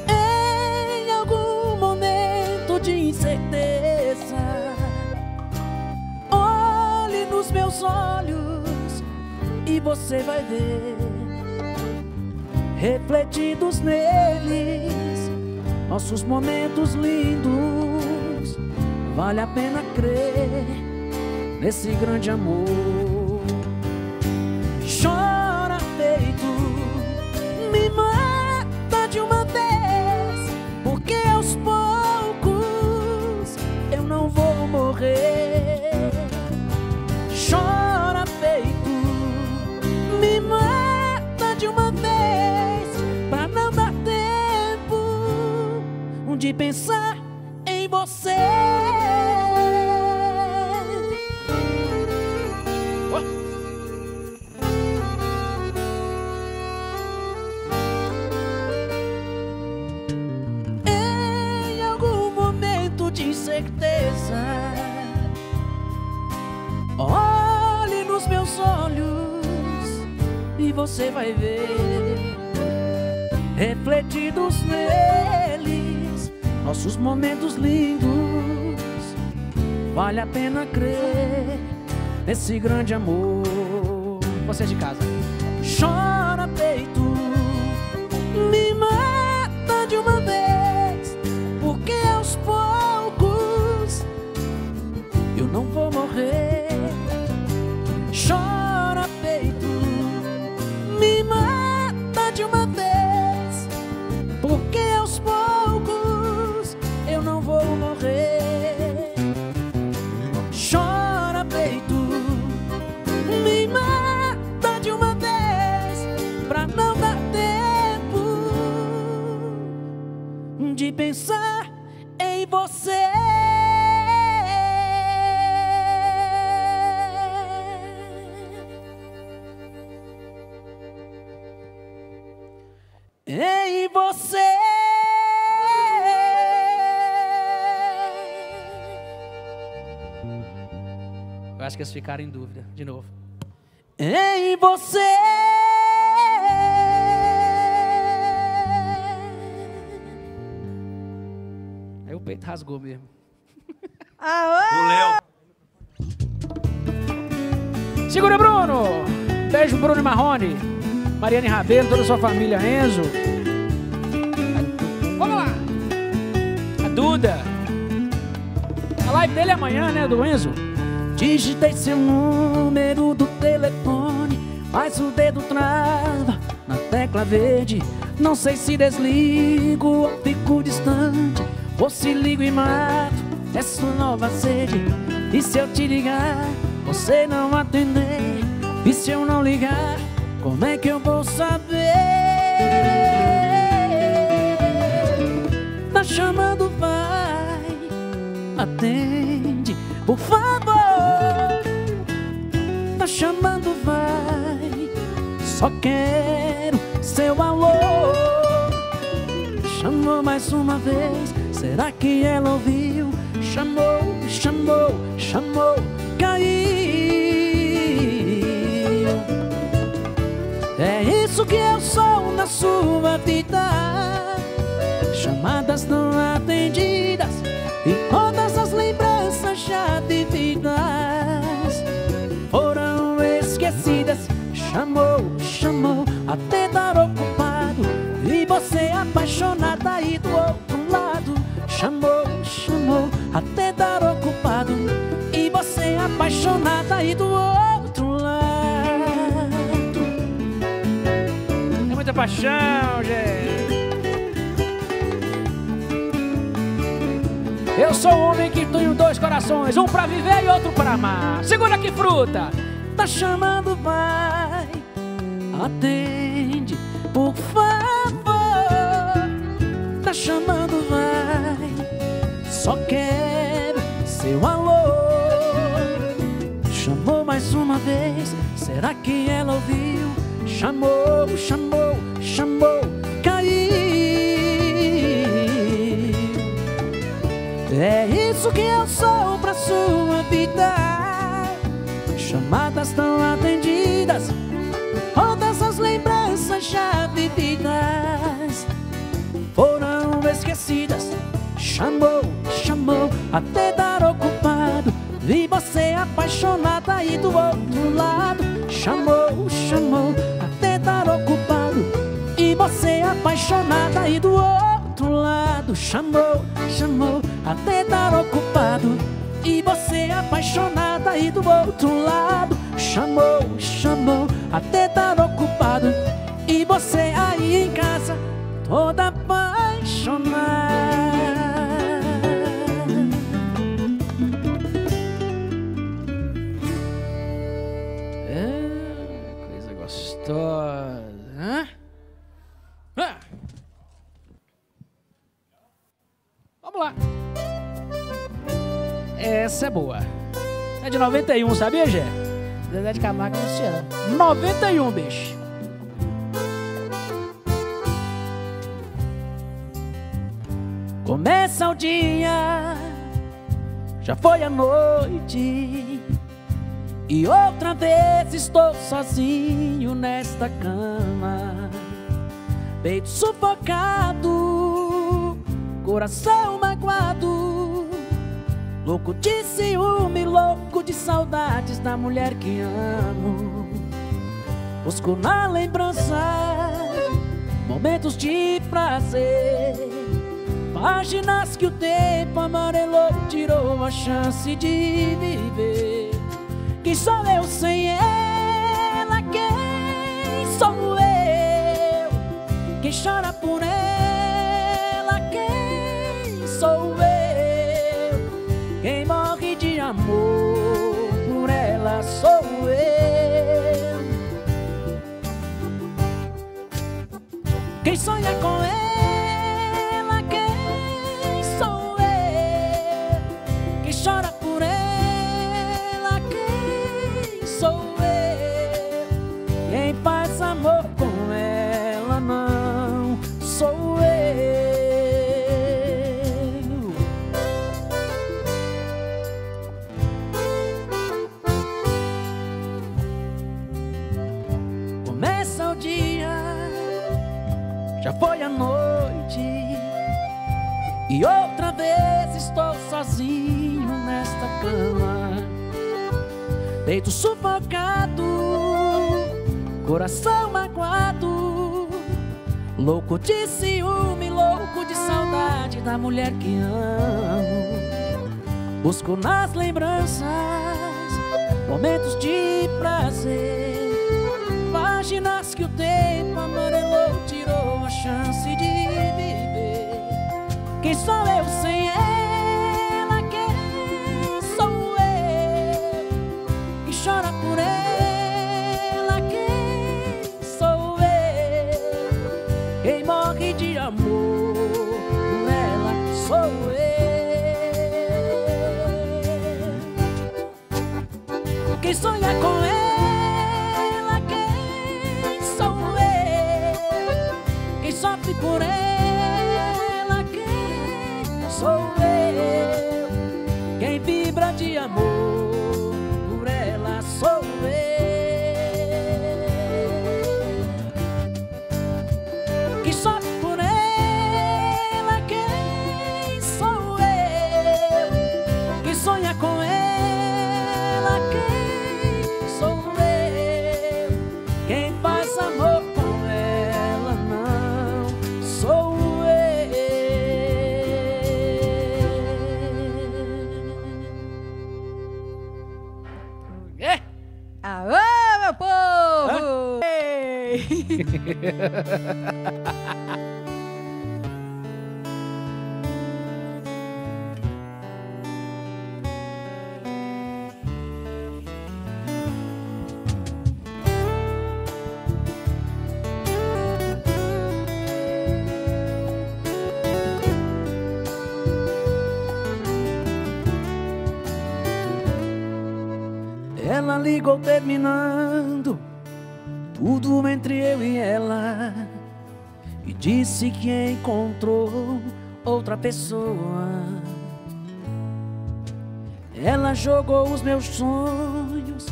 Em algum momento de incerteza, olhe nos meus olhos e você vai ver, refletidos neles, nossos momentos lindos. Vale a pena crer nesse grande amor. Chora feito, me mata de uma vez, porque aos poucos eu não vou morrer. Chora feito, me mata de uma vez, pra não dar tempo de pensar em você. Olhe nos meus olhos e você vai ver, refletidos neles, nossos momentos lindos. Vale a pena crer nesse grande amor. Você de casa, chora peito, me mata de uma vez, porque aos poucos eu não vou morrer. Chora peito, me mata de uma vez, porque aos poucos eu não vou morrer. Chora peito, me mata de uma vez, pra não dar tempo de pensar em você. Em você. Eu acho que eles ficaram em dúvida. De novo. Em você. Aí o peito rasgou mesmo. Ah, o Léo. Segura, Bruno. Beijo, Bruno Marrone, Mariane Rabelo, toda a sua família, Enzo. Vamos lá! A Duda. A live dele é amanhã, né, do Enzo? Digitei seu número do telefone, mas o dedo trava na tecla verde. Não sei se desligo ou fico distante, ou se ligo e mato essa nova sede. E se eu te ligar, você não atender. E se eu não ligar, como é que eu vou saber? Tá chamando Por favor, tá chamando, vai. Só quero seu alô. Chamou mais uma vez, será que ela ouviu? Chamou, chamou, chamou, caiu. É isso que eu sou na sua vida. Chamadas não atendidas e todas as lembranças já vividas foram esquecidas. Chamou, chamou, até dar ocupado, e você apaixonada aí do outro lado. Chamou, chamou, até dar ocupado, e você apaixonada aí do outro lado. É muita paixão, gente. Eu sou o homem que tenho dois corações, um pra viver e outro pra amar. Segura que fruta! Tá chamando, vai, atende, por favor. Tá chamando, vai, só quero seu alô. Chamou mais uma vez, será que ela ouviu? Chamou, chamou, chamou, caiu. É isso que eu sou pra sua vida. Chamadas tão atendidas, todas as lembranças já vividas foram esquecidas. Chamou, chamou, até dar ocupado, e você apaixonada aí do outro lado. Chamou, chamou, até dar ocupado, e você apaixonada aí do outro lado. Chamou, chamou, até dar ocupado, e você apaixonada aí do outro lado. Chamou, chamou, até estar ocupado, e você aí em casa toda apaixonada. É, coisa gostosa, hein? Ah. Vamos lá. Essa é boa. É de 91, sabia, Gê? Zezé di Camargo e Luciano. 91, bicho. Começa o dia, já foi a noite, e outra vez estou sozinho nesta cama. Peito sufocado, coração magoado, louco de ciúme, louco de saudades da mulher que amo. Busco na lembrança momentos de prazer, páginas que o tempo amarelou, tirou a chance de viver. Quem sou eu sem ela? Quem sou eu? Quem chora por ela? Quem sou eu? Quem morre de amor por ela sou eu. Quem sonha com ela, quem sou eu. Quem chora por ela, quem sou eu. Quem faz amor com ela não sou eu. Já foi a noite, e outra vez estou sozinho nesta cama. Deito sufocado, coração magoado, louco de ciúme, louco de saudade da mulher que amo. Busco nas lembranças momentos de prazer, páginas que o tempo amarelou, tirou a chance de viver. Quem sou eu sem ela? Quem sou eu? Quem chora por ela? Quem sou eu? Quem morre de amor por ela sou eu. por ela quem sou eu, quem vibra de amor por ela sou eu, que só por ela quem sou eu, que sonha com ela quem sou eu, quem faz amor. Ela ligou terminando tudo entre eu e ela, e disse que encontrou outra pessoa. Ela jogou os meus sonhos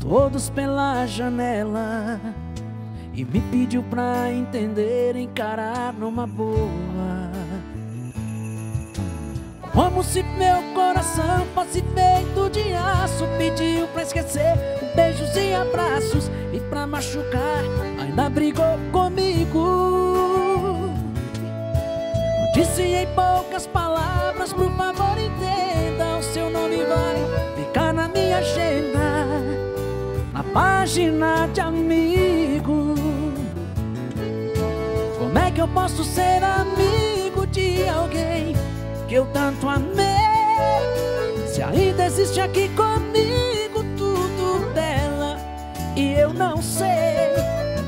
todos pela janela e me pediu pra entender, encarar numa boa. Como se meu coração fosse feito de aço, pediu pra esquecer beijos e abraços, e pra machucar ainda brigou comigo. Disse em poucas palavras, por favor entenda, o seu nome vai ficar na minha agenda, na página de amigo. Como é que eu posso ser amigo de alguém que eu tanto amei, se ainda existe aqui comigo tudo dela e eu não sei?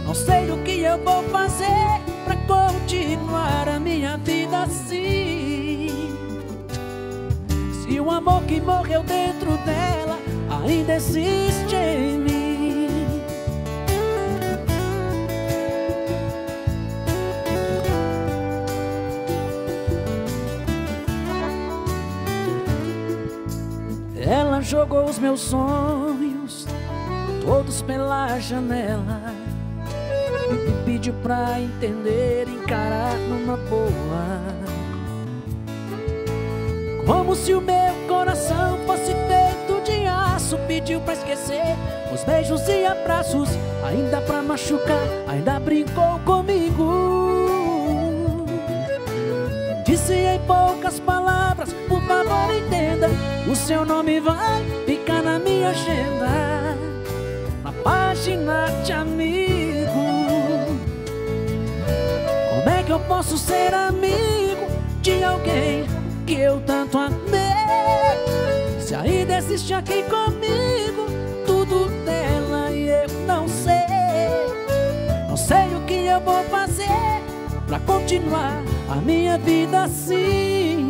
Não sei o que eu vou fazer pra continuar a minha vida assim, se o amor que morreu dentro dela ainda existe em mim. Ela jogou os meus sonhos todos pela janela e me pediu pra entender, encarar numa boa. Como se o meu coração fosse feito de aço, pediu pra esquecer os beijos e abraços, ainda pra machucar, ainda brincou comigo. Disse em poucas palavras, por favor entenda, o seu nome vai ficar na minha agenda, na página de amigo. Como é que eu posso ser amigo de alguém que eu tanto amei, se ainda existe aqui comigo tudo dela e eu não sei? Não sei o que eu vou fazer pra continuar a minha vida assim,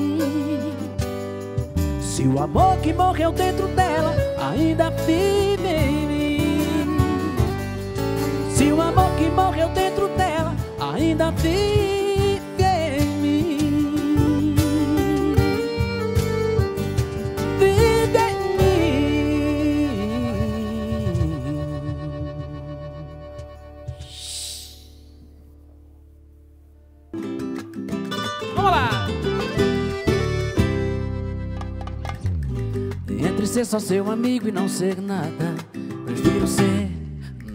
se o amor que morreu dentro dela ainda vive em mim. Se o amor que morreu dentro dela ainda vive em mim. Vive em mim. Vamos lá! Ser só seu amigo e não ser nada, prefiro ser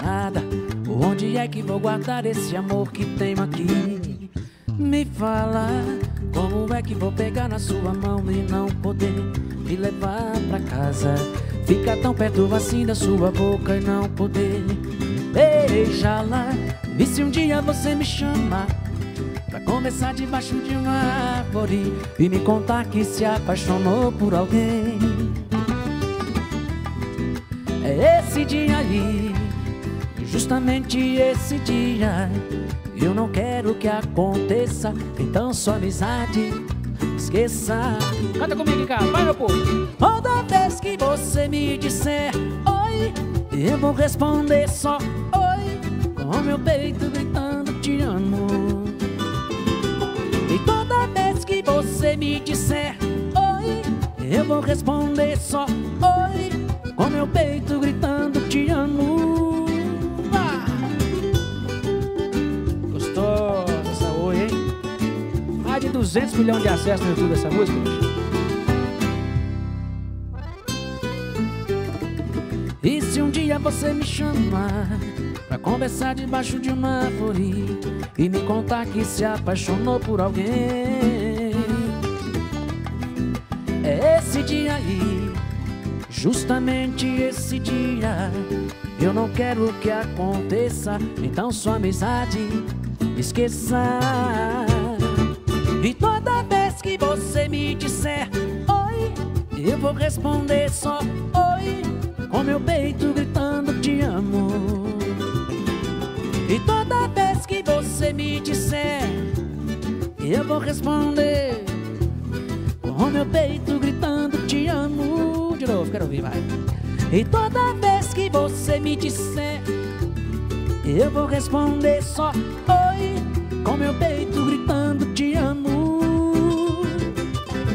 nada. Onde é que vou guardar esse amor que tenho aqui? Me fala, como é que vou pegar na sua mão e não poder me levar pra casa? Ficar tão perto assim da sua boca e não poder beijá-la. E se um dia você me chama pra conversar debaixo de uma árvore e me contar que se apaixonou por alguém? É esse dia aí, justamente esse dia, eu não quero que aconteça, então sua amizade esqueça. Canta comigo, cara, vai meu povo. Toda vez que você me disser oi, eu vou responder só oi, com meu peito gritando te amo. E toda vez que você me disser oi, eu vou responder só oi, com meu peito gritando te amo. Ah! Gostosa essa oi, hein? Mais de 200 milhões de acessos no YouTube essa música. E se um dia você me chamar pra conversar debaixo de uma árvore e me contar que se apaixonou por alguém, é esse dia aí, justamente esse dia. Eu não quero que aconteça, então sua amizade esqueça. E toda vez que você me disser oi, eu vou responder só oi, com meu peito gritando te amo. E toda vez que você me disser, eu vou responder com meu peito gritando te amo. De novo, quero ouvir, vai. E toda vez que você me disser, eu vou responder só oi, com meu peito gritando te amo.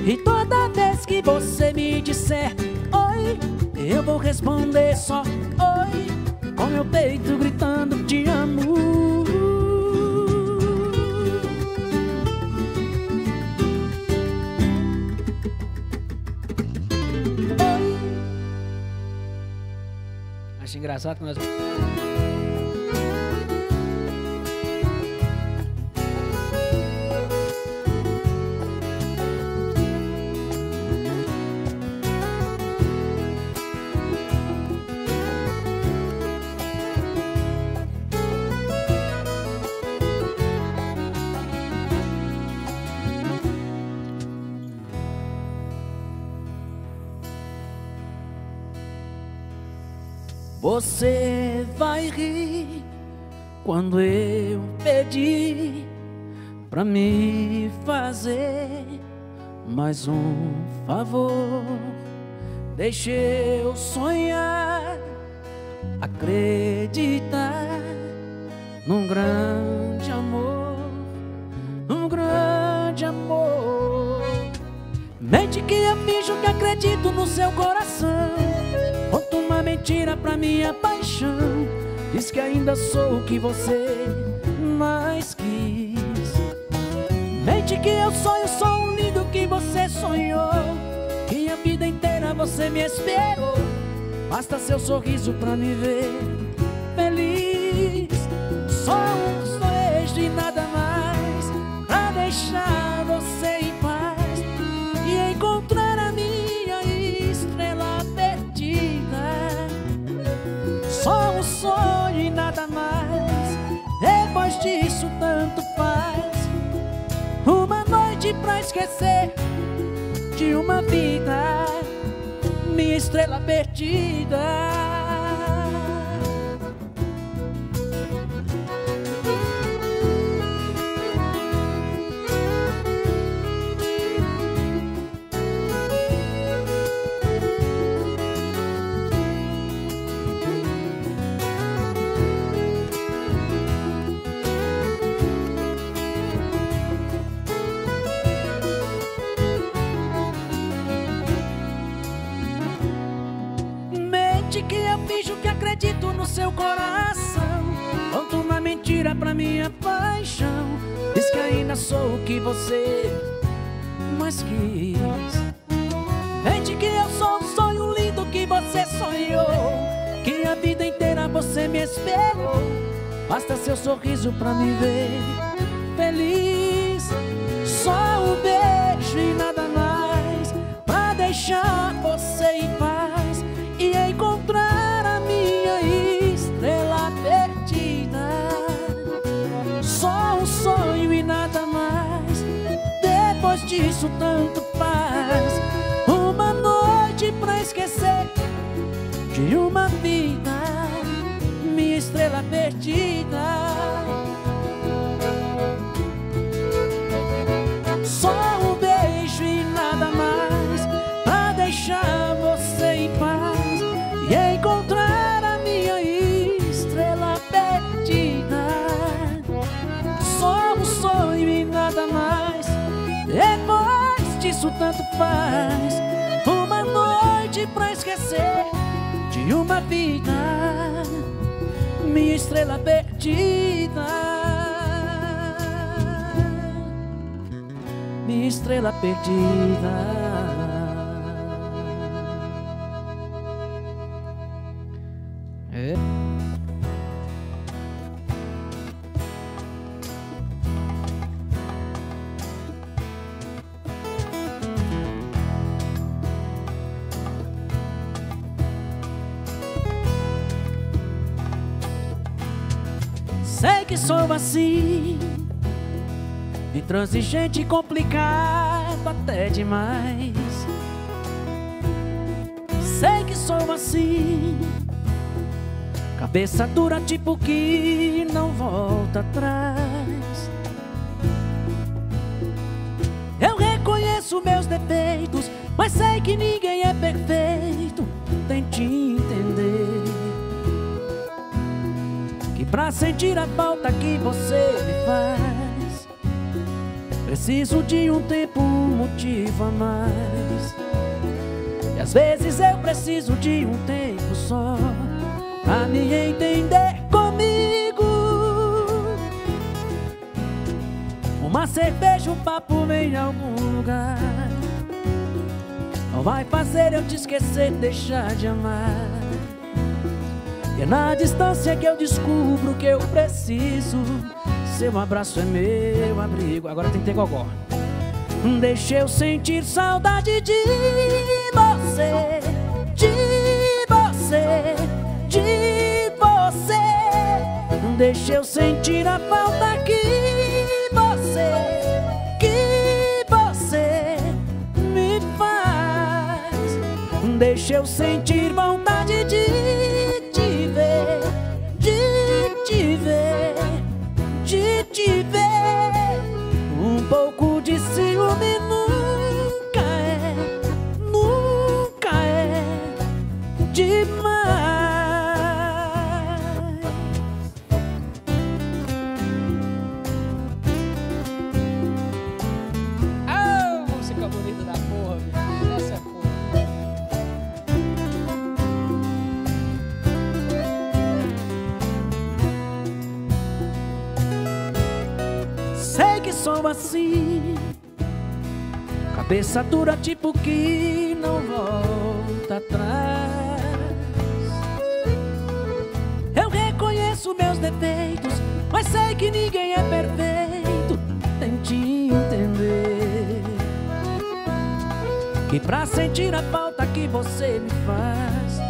E toda vez que você me disser oi, eu vou responder só oi, com meu peito gritando te amo. Acho engraçado que nós... Você vai rir quando eu pedir pra me fazer mais um favor. Deixe eu sonhar, acreditar num grande amor, num grande amor. Mente que eu finjo que acredito no seu coração. Mentira pra minha paixão, diz que ainda sou o que você mais quis. Mente que eu sonho, sou o lindo que você sonhou, que a vida inteira você me esperou. Basta seu sorriso pra me ver feliz. Só um sorriso e nada mais, pra deixar você em paz e encontrar a minha estrela perdida. Só um sonho e nada mais, depois disso tanto faz. Uma noite pra esquecer de uma vida, minha estrela perdida. Seu coração conta uma mentira pra minha paixão, diz que ainda sou o que você mais quis. Mente que eu sou um sonho lindo que você sonhou, que a vida inteira você me esperou. Basta seu sorriso pra me ver feliz. Só um beijo e nada mais, pra deixar você em paz e encontrar a minha irmã perdida. Só um sonho e nada mais, depois disso tanto faz. Uma noite pra esquecer de uma vida, minha estrela perdida. Só um beijo e nada mais, pra deixar você em paz e encontrar perdida. Só um sonho e nada mais, isso tanto faz. Uma noite pra esquecer de uma vida, minha estrela perdida, minha estrela perdida. Sei que sou assim, intransigente, complicado até demais. Sei que sou assim, cabeça dura tipo que não volta atrás. Eu reconheço meus defeitos, mas sei que ninguém é perfeito. Tente entender que pra sentir a falta que você me faz, preciso de um tempo, um motivo a mais. E às vezes eu preciso de um tempo só pra me entender comigo. Uma cerveja, um papo em algum lugar não vai fazer eu te esquecer, deixar de amar. E é na distância que eu descubro que eu preciso. Seu abraço é meu abrigo. Agora tem que ter gogó. Deixa eu sentir saudade de você, de você, de você. Deixa eu sentir a falta que você me faz. Deixa eu sentir vontade de te ver, de te ver, de te ver. Um pouco de ciúme nunca é, nunca é demais. Sou assim, cabeça dura tipo que não volta atrás. Eu reconheço meus defeitos, mas sei que ninguém é perfeito. Tente entender que pra sentir a falta que você me faz,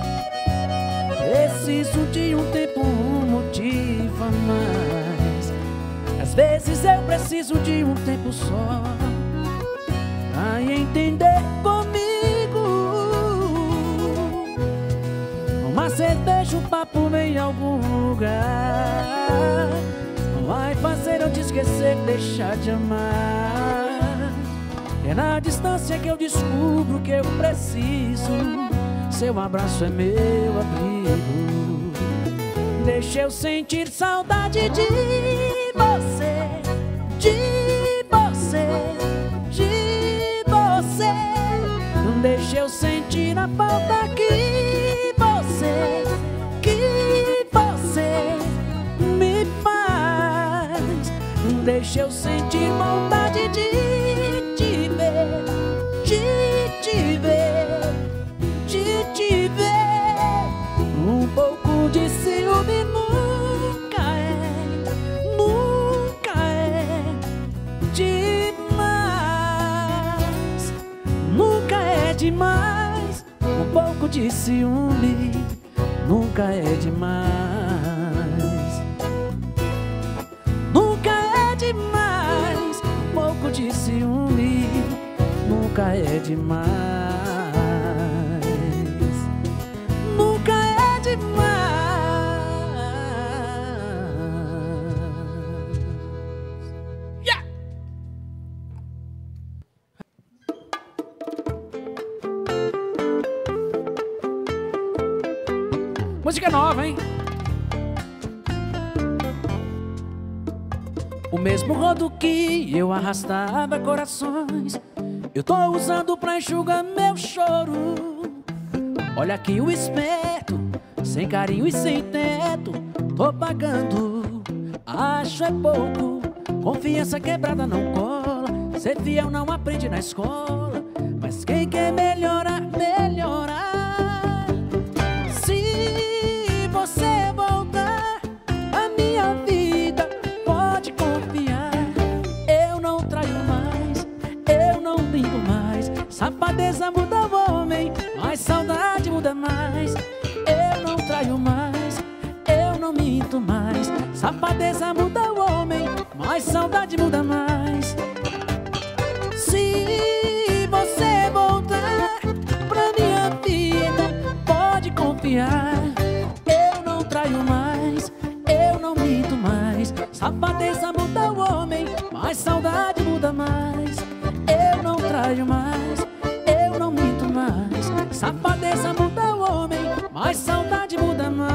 preciso de um tempo, um motivo a mais. Às vezes eu preciso de um tempo só pra entender comigo. Uma cerveja, um papo em algum lugar não vai fazer eu te esquecer, deixar de amar. É na distância que eu descubro que eu preciso. Seu abraço é meu abrigo. Deixa eu sentir saudade de você, de você. Deixa eu sentir a falta que você me faz. Deixa eu sentir vontade de te ver, de te ver, de te ver. Um pouco de ciúme nunca é, nunca é demais, nunca é demais. Um pouco de ciúme nunca é demais, nunca é demais. Um pouco de ciúme nunca é demais. Música nova, hein? O mesmo rodo que eu arrastava corações Eu tô usando pra enxugar meu choro. Olha aqui o esperto, sem carinho e sem teto. Tô pagando, acho é pouco. Confiança quebrada não cola. Ser fiel não aprende na escola. Mas quem quer melhorar, melhora. Se você voltar, a minha vida pode confiar. Eu não traio mais, eu não minto mais. Safadeza muda o homem, mas saudade muda mais. Eu não traio mais, eu não minto mais. Safadeza muda o homem, mas saudade muda mais. Se você voltar, pra minha vida pode confiar. Eu não traio mais, eu não minto mais. Safadeza muda o homem, mas saudade muda mais. Eu não traio mais, eu não minto mais. Safadeza muda o homem, mas saudade muda mais.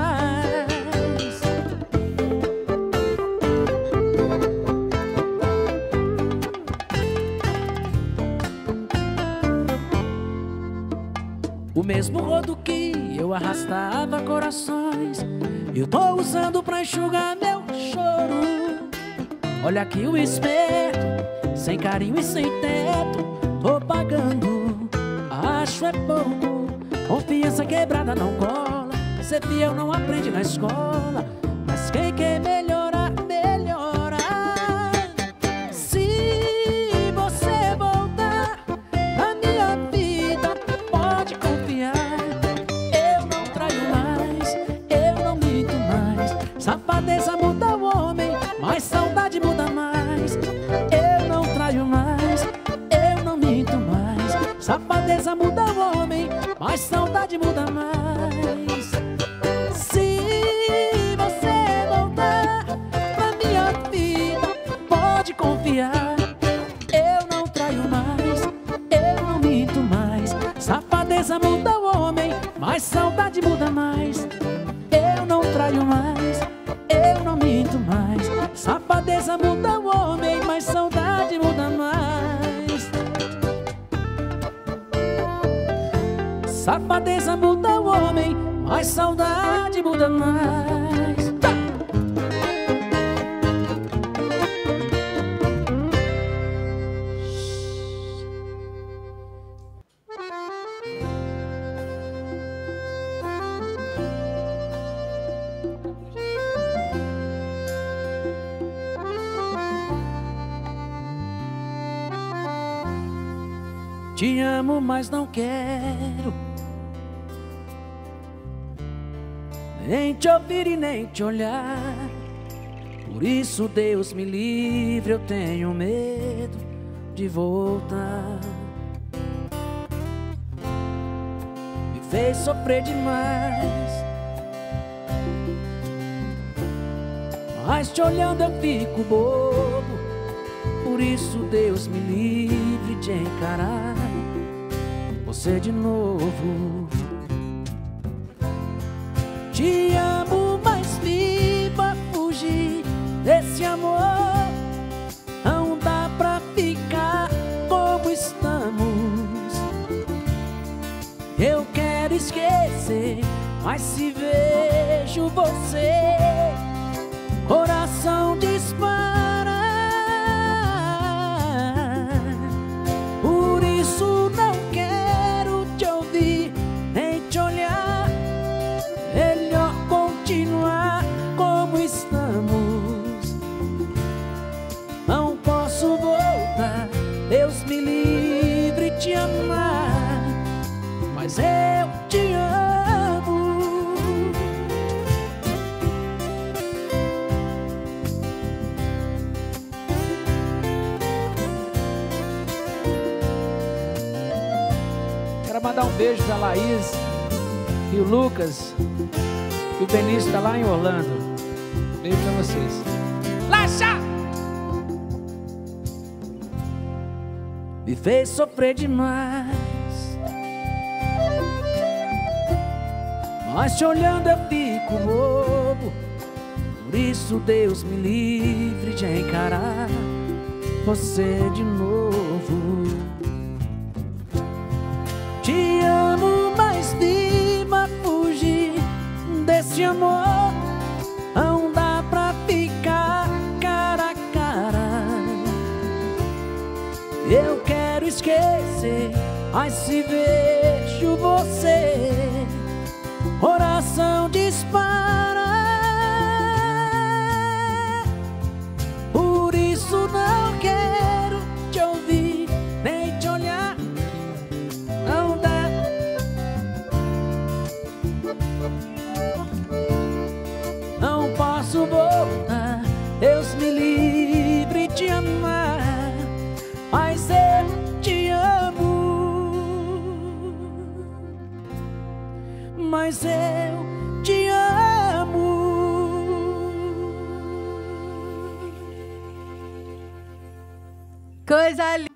O mesmo rodo que eu arrastava corações, eu tô usando pra enxugar meu choro. Olha aqui o esperto, sem carinho e sem teto. Tô pagando, acho é pouco. Confiança quebrada não cola. Ser fiel não aprende na escola. Mas quem quer melhorar, melhora. Se você voltar, a minha vida pode confiar. Eu não traio mais, eu não minto mais. Safadeza muda o homem, mas saudade muda mais. Eu não traio mais, eu não minto mais. Safadeza muda o homem, mas saudade muda mais. Se você voltar, pra minha vida pode confiar. Eu não traio mais, eu não minto mais. Safadeza muda o homem, mas saudade muda mais. Eu não traio mais, eu não minto mais. Safadeza muda o homem, mas saudade muda mais. Safadeza muda o homem, mas saudade muda mais. Tá. Te amo, mas não quero nem te ouvir e nem te olhar. Por isso, Deus me livre, eu tenho medo de voltar. Me fez sofrer demais, mas te olhando eu fico bobo. Por isso, Deus me livre de encarar você de novo. Te amo, mas viva fugir desse amor. Não dá pra ficar como estamos. Eu quero esquecer, mas se vejo você, coração dispara. Por isso não quero te ouvir nem te olhar. Continuar como estamos. Não posso voltar. Deus me livre de te amar, mas eu te amo. Quero mandar um beijo pra Laís e o Lucas. E o Benício está lá em Orlando. Beijo pra vocês. Lacha! Me fez sofrer demais, mas te olhando eu fico bobo. Por isso Deus me livre de encarar você de novo. Eu quero esquecer, mas se vejo você, coração dispara. Por isso não quero te ouvir, nem te olhar, não dá. Não posso voltar, Deus me livre de amar, mas eu te amo, mas eu te amo. Coisa linda.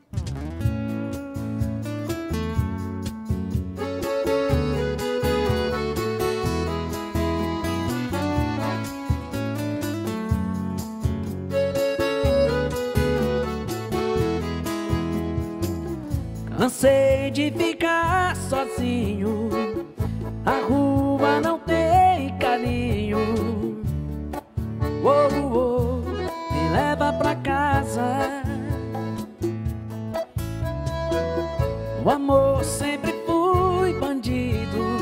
Cansei de ficar sozinho, a rua não tem carinho. Oh, oh, me leva pra casa. O amor sempre fui bandido,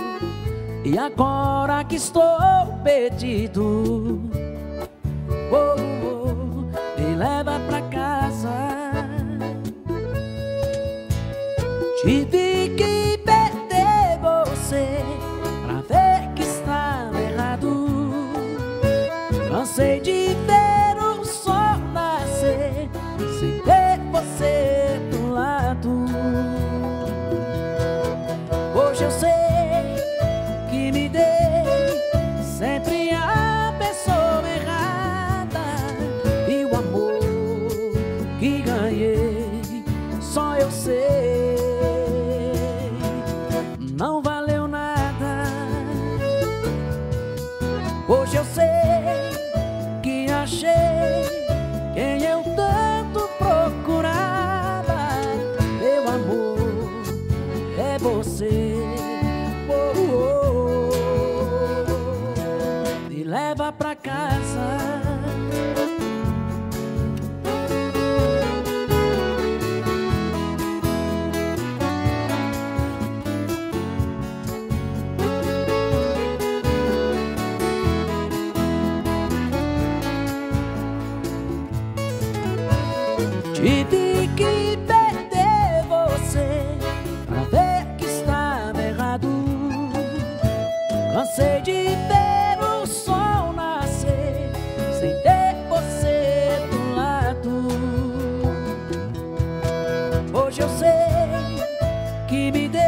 e agora que estou perdido, oh, oh, me leva pra casa. Tive que perder você pra ver que estava errado. Cansei de ver o sol nascer sem ter você do lado. Hoje eu sei que me dei sempre a pessoa errada, e o amor que ganhei só eu sei. Hoje eu sei que achei quem eu tanto procurava. Meu amor é você, oh, oh, oh. Me leva pra casa. Tive que perder você pra ver que estava errado. Cansei de ver o sol nascer sem ter você do lado. Hoje eu sei que me dei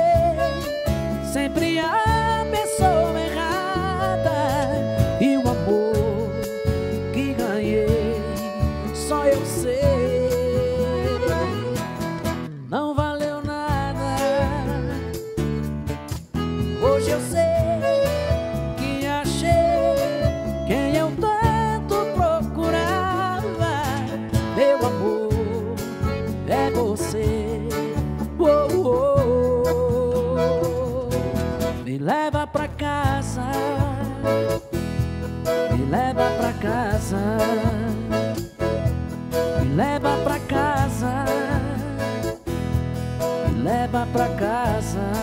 sempre a pessoa errada, e o amor que ganhei só eu sei. Me leva pra casa, me leva pra casa, me leva pra casa, me leva pra casa.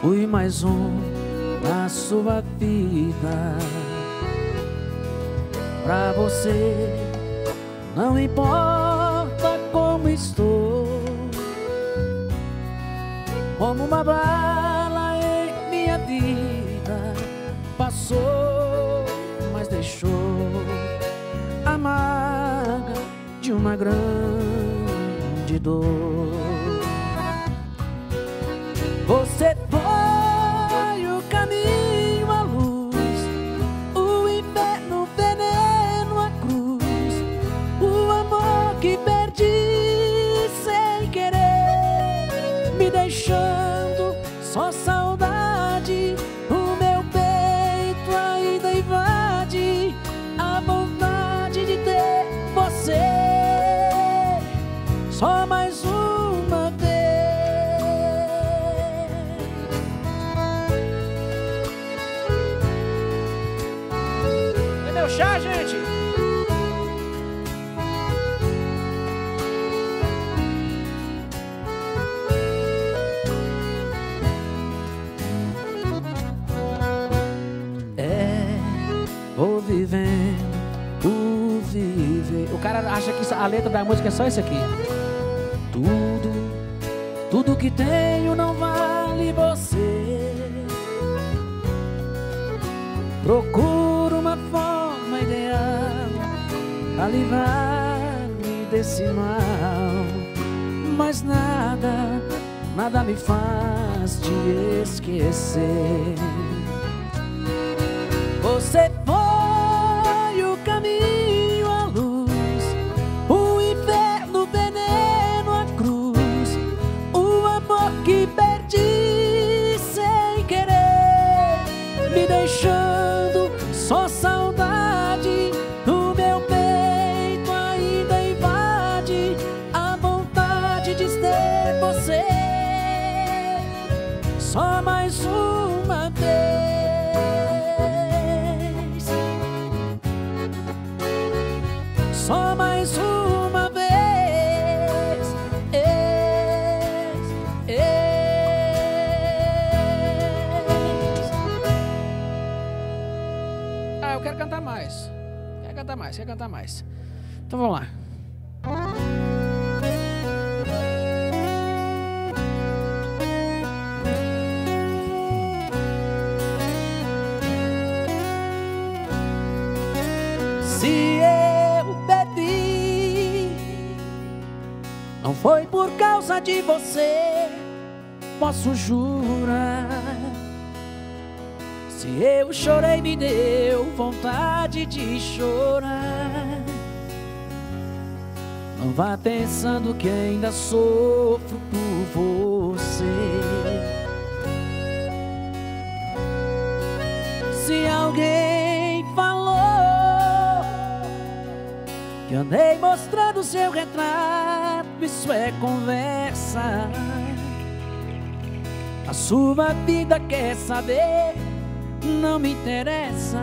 Fui mais um na sua vida. Pra você não importa como estou, como uma bala em minha vida passou, mas deixou a marca de uma grande dor. Você foi o caminho, a luz, o inferno, o veneno, a cruz, o amor que perdi sem querer. Me deixando só saudade. O meu peito ainda invade a vontade de ter você só mais uma vez. É meu chá, gente! O cara acha que a letra da música é só isso aqui. Tudo que tenho não vale você. Procuro uma forma ideal pra livrar-me desse mal, mas nada me faz te esquecer. Você foi o caminho, deixando só saudade. No meu peito ainda invade a vontade de ter você só mais uma vez. Só mais uma. Quer cantar mais? Então vamos lá. Se eu bebi, não foi por causa de você, posso jurar. Se eu chorei, me deu vontade de chorar. Não vá pensando que ainda sofro por você. Se alguém falou que andei mostrando seu retrato, isso é conversa. A sua vida quer saber, não me interessa.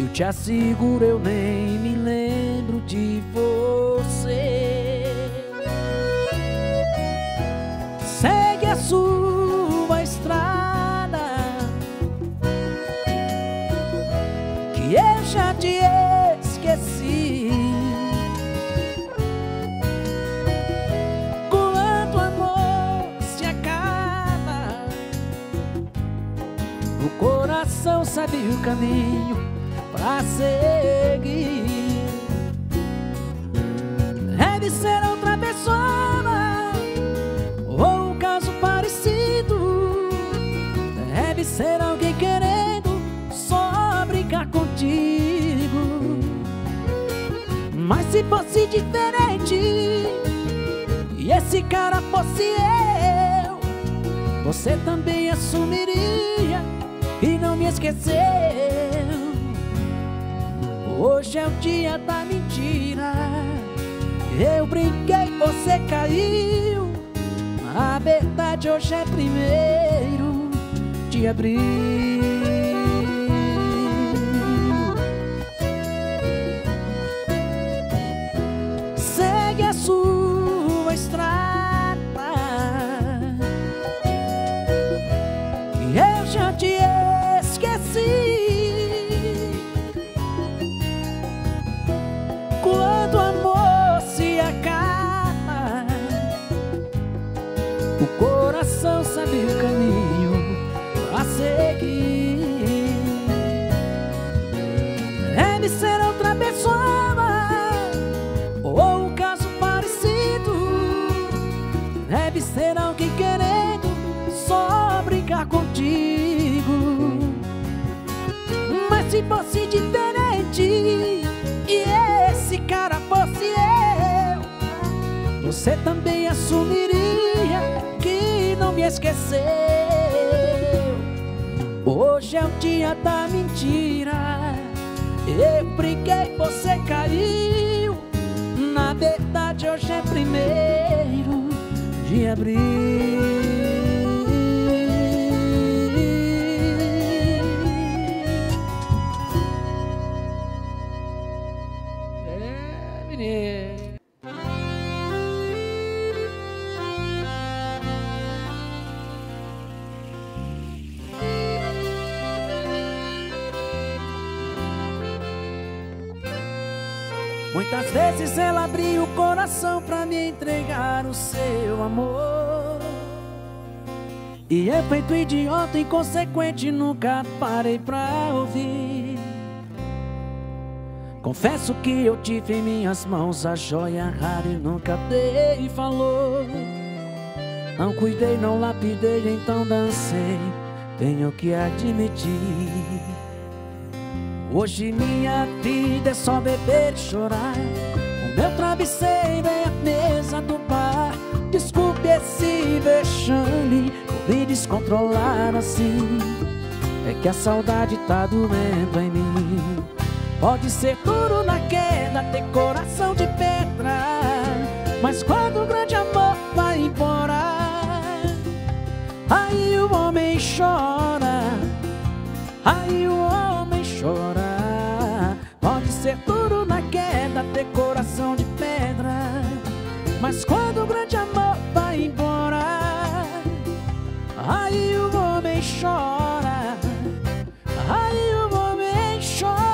Eu te asseguro, eu nem me lembro de você. Segue a sua estrada, que eu já te esqueci. Coração sabe o caminho pra seguir. Deve ser outra pessoa ou um caso parecido. Deve ser alguém querendo só brincar contigo. Mas se fosse diferente e esse cara fosse eu, você também assumiria e não me esqueceu. Hoje é o dia da mentira. Eu brinquei, você caiu. A verdade hoje é 1º de abril. Segue a sua estrada, e eu já te amo. Quando o amor se acaba, o coração sabe o caminho a seguir. Deve ser outra pessoa ou um caso parecido. Deve ser alguém querendo só brincar contigo. Se fosse diferente e esse cara fosse eu, você também assumiria esqueceu. Hoje é o dia da mentira. Eu briguei, você caiu. Na verdade hoje é 1º de abril. Muitas vezes ela abriu o coração pra me entregar o seu amor, e eu, feito idiota, inconsequente, nunca parei pra ouvir. Confesso que eu tive em minhas mãos a joia rara e nunca dei valor. Não cuidei, não lapidei, então dancei, tenho que admitir. Hoje minha vida é só beber e chorar. O meu travesseiro é a mesa do bar. Desculpe esse vexame por me descontrolar assim. É que a saudade tá doendo em mim. Pode ser duro na queda, ter coração de pedra, mas quando o grande amor vai embora, aí o homem chora, aí o homem chora. Ser duro na queda, ter coração de pedra, mas quando o grande amor vai embora, aí o homem chora, aí o homem chora.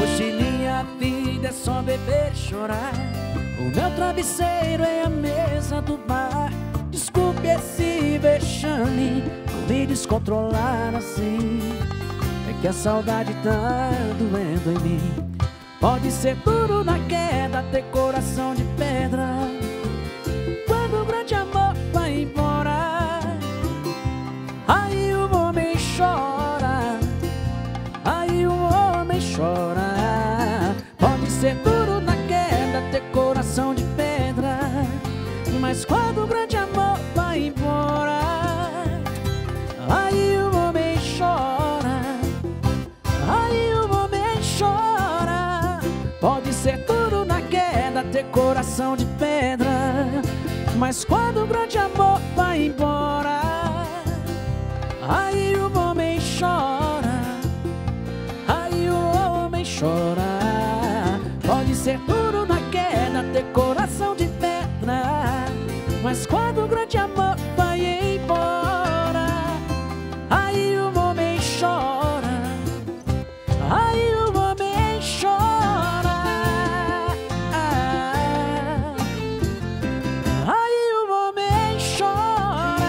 Hoje é só beber e chorar. O meu travesseiro é a mesa do bar. Desculpe esse vexame por me descontrolar assim. É que a saudade tá doendo em mim. Pode ser duro na queda, ter coração de pedra, quando o grande amor vai embora, aí o homem chora, aí o homem chora. Ser duro na queda, ter coração de pedra, mas quando o grande amor vai embora, aí o homem chora, aí o homem chora. Pode ser duro na queda, ter coração de pedra, mas quando o grande amor vai embora, aí o homem chora, aí o homem chora. Pode ser duro na queda, ter coração de pedra, mas quando o grande amor vai embora, aí o homem chora, aí o homem chora, aí o homem chora.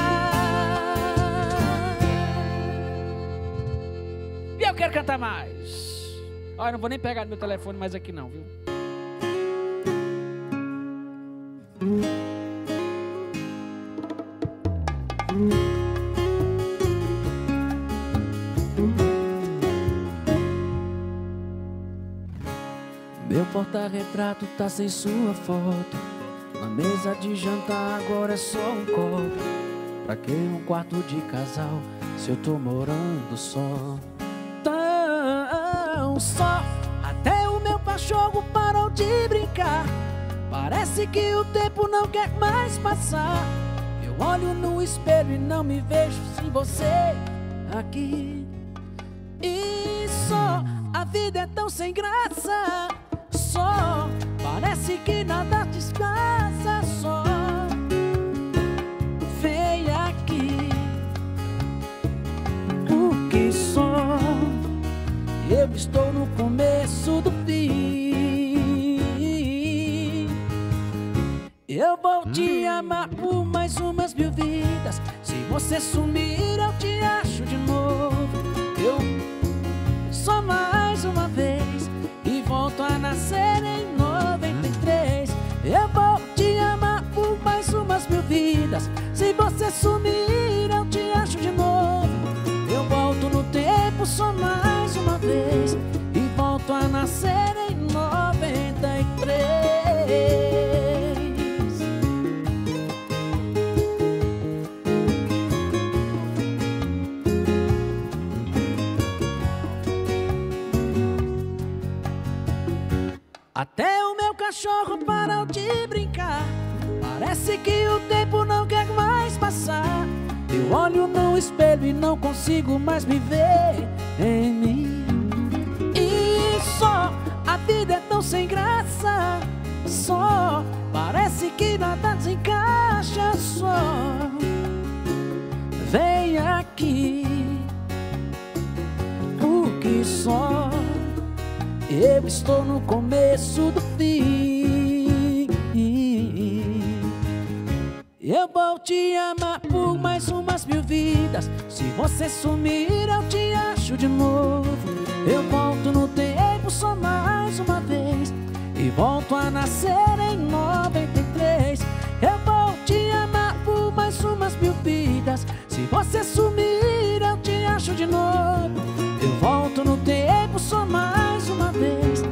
E eu quero cantar mais. Olha, não vou nem pegar meu telefone mais aqui não, viu? Meu porta-retrato tá sem sua foto. Na mesa de jantar agora é só um copo. Pra que um quarto de casal se eu tô morando só? Só, até o meu cachorro parou de brincar. Parece que o tempo não quer mais passar. Eu olho no espelho e não me vejo sem você aqui. E só, a vida é tão sem graça. Só, parece que nada desplaça. Só, vem aqui. Porque só eu estou no começo do fim. Eu vou te amar por mais umas 1000 vidas. Se você sumir, eu te acho de novo. Eu só mais uma vez e volto a nascer em 93. Eu vou te amar por mais umas 1000 vidas. Se você sumir, Até o meu cachorro parou de brincar. Parece que o tempo não quer mais passar. Eu olho no espelho e não consigo mais me ver em mim. E só, a vida é tão sem graça. Só, parece que nada se encaixa. Só, vem aqui. Porque só eu estou no começo do fim. Eu vou te amar por mais umas 1000 vidas. Se você sumir, eu te acho de novo. Eu volto no tempo só mais uma vez e volto a nascer em 93. Eu vou te amar por mais umas 1000 vidas. Se você sumir, eu te acho de novo. Eu volto no tempo só mais uma vez,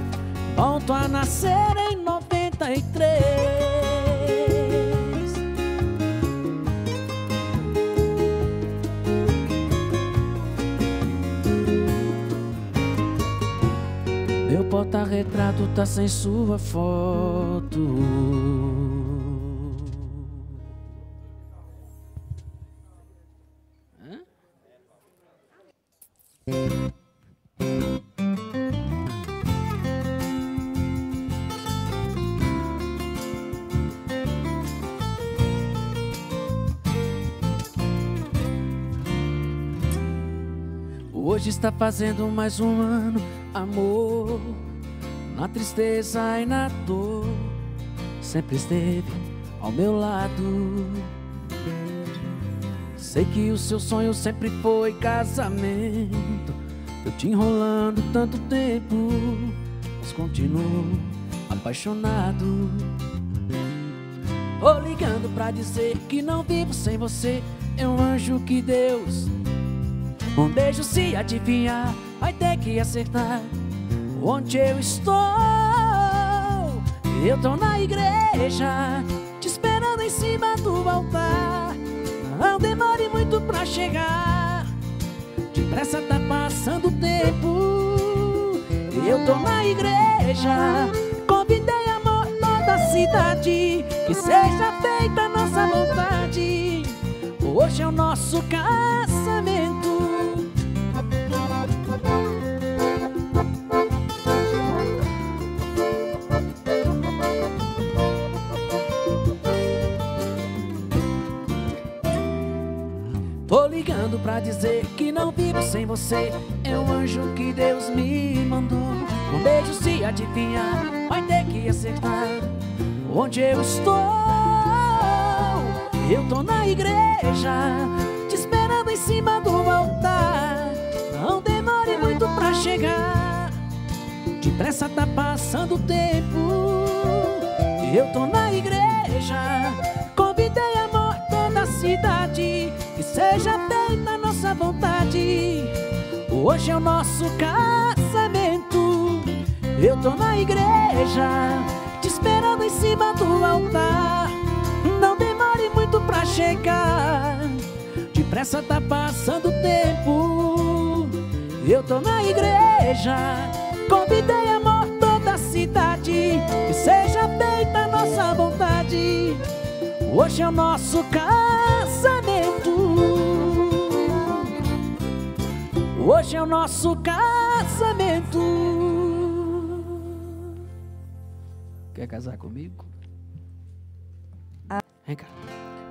volto a nascer em 93. Meu porta-retrato tá sem sua foto. Hã? Hoje está fazendo mais um ano, amor, na tristeza e na dor, sempre esteve ao meu lado. Sei que o seu sonho sempre foi casamento, eu te enrolando tanto tempo, mas continuo apaixonado. Tô ligando pra dizer que não vivo sem você, é um anjo que Deus. Um beijo se adivinhar, vai ter que acertar onde eu estou. Eu tô na igreja, te esperando em cima do altar. Não demore muito pra chegar, depressa tá passando o tempo. Eu tô na igreja, convidei amor toda a cidade, que seja feita a nossa vontade. Hoje é o nosso casamento. Tô ligando pra dizer que não vivo sem você, é um anjo que Deus me mandou. Um beijo se adivinhar, vai ter que acertar onde eu estou. Eu tô na igreja, te esperando em cima do altar. Não demore muito pra chegar, depressa tá passando o tempo. Eu tô na igreja, convidei amor toda a cidade, que seja feita a nossa vontade. Hoje é o nosso casamento. Eu tô na igreja, te esperando em cima do altar. Não demore muito pra chegar, depressa tá passando o tempo. Eu tô na igreja, convidei amor toda a cidade, que seja feita a nossa vontade. Hoje é o nosso casamento. Hoje é o nosso casamento. Quer casar comigo? Ah. Vem cá.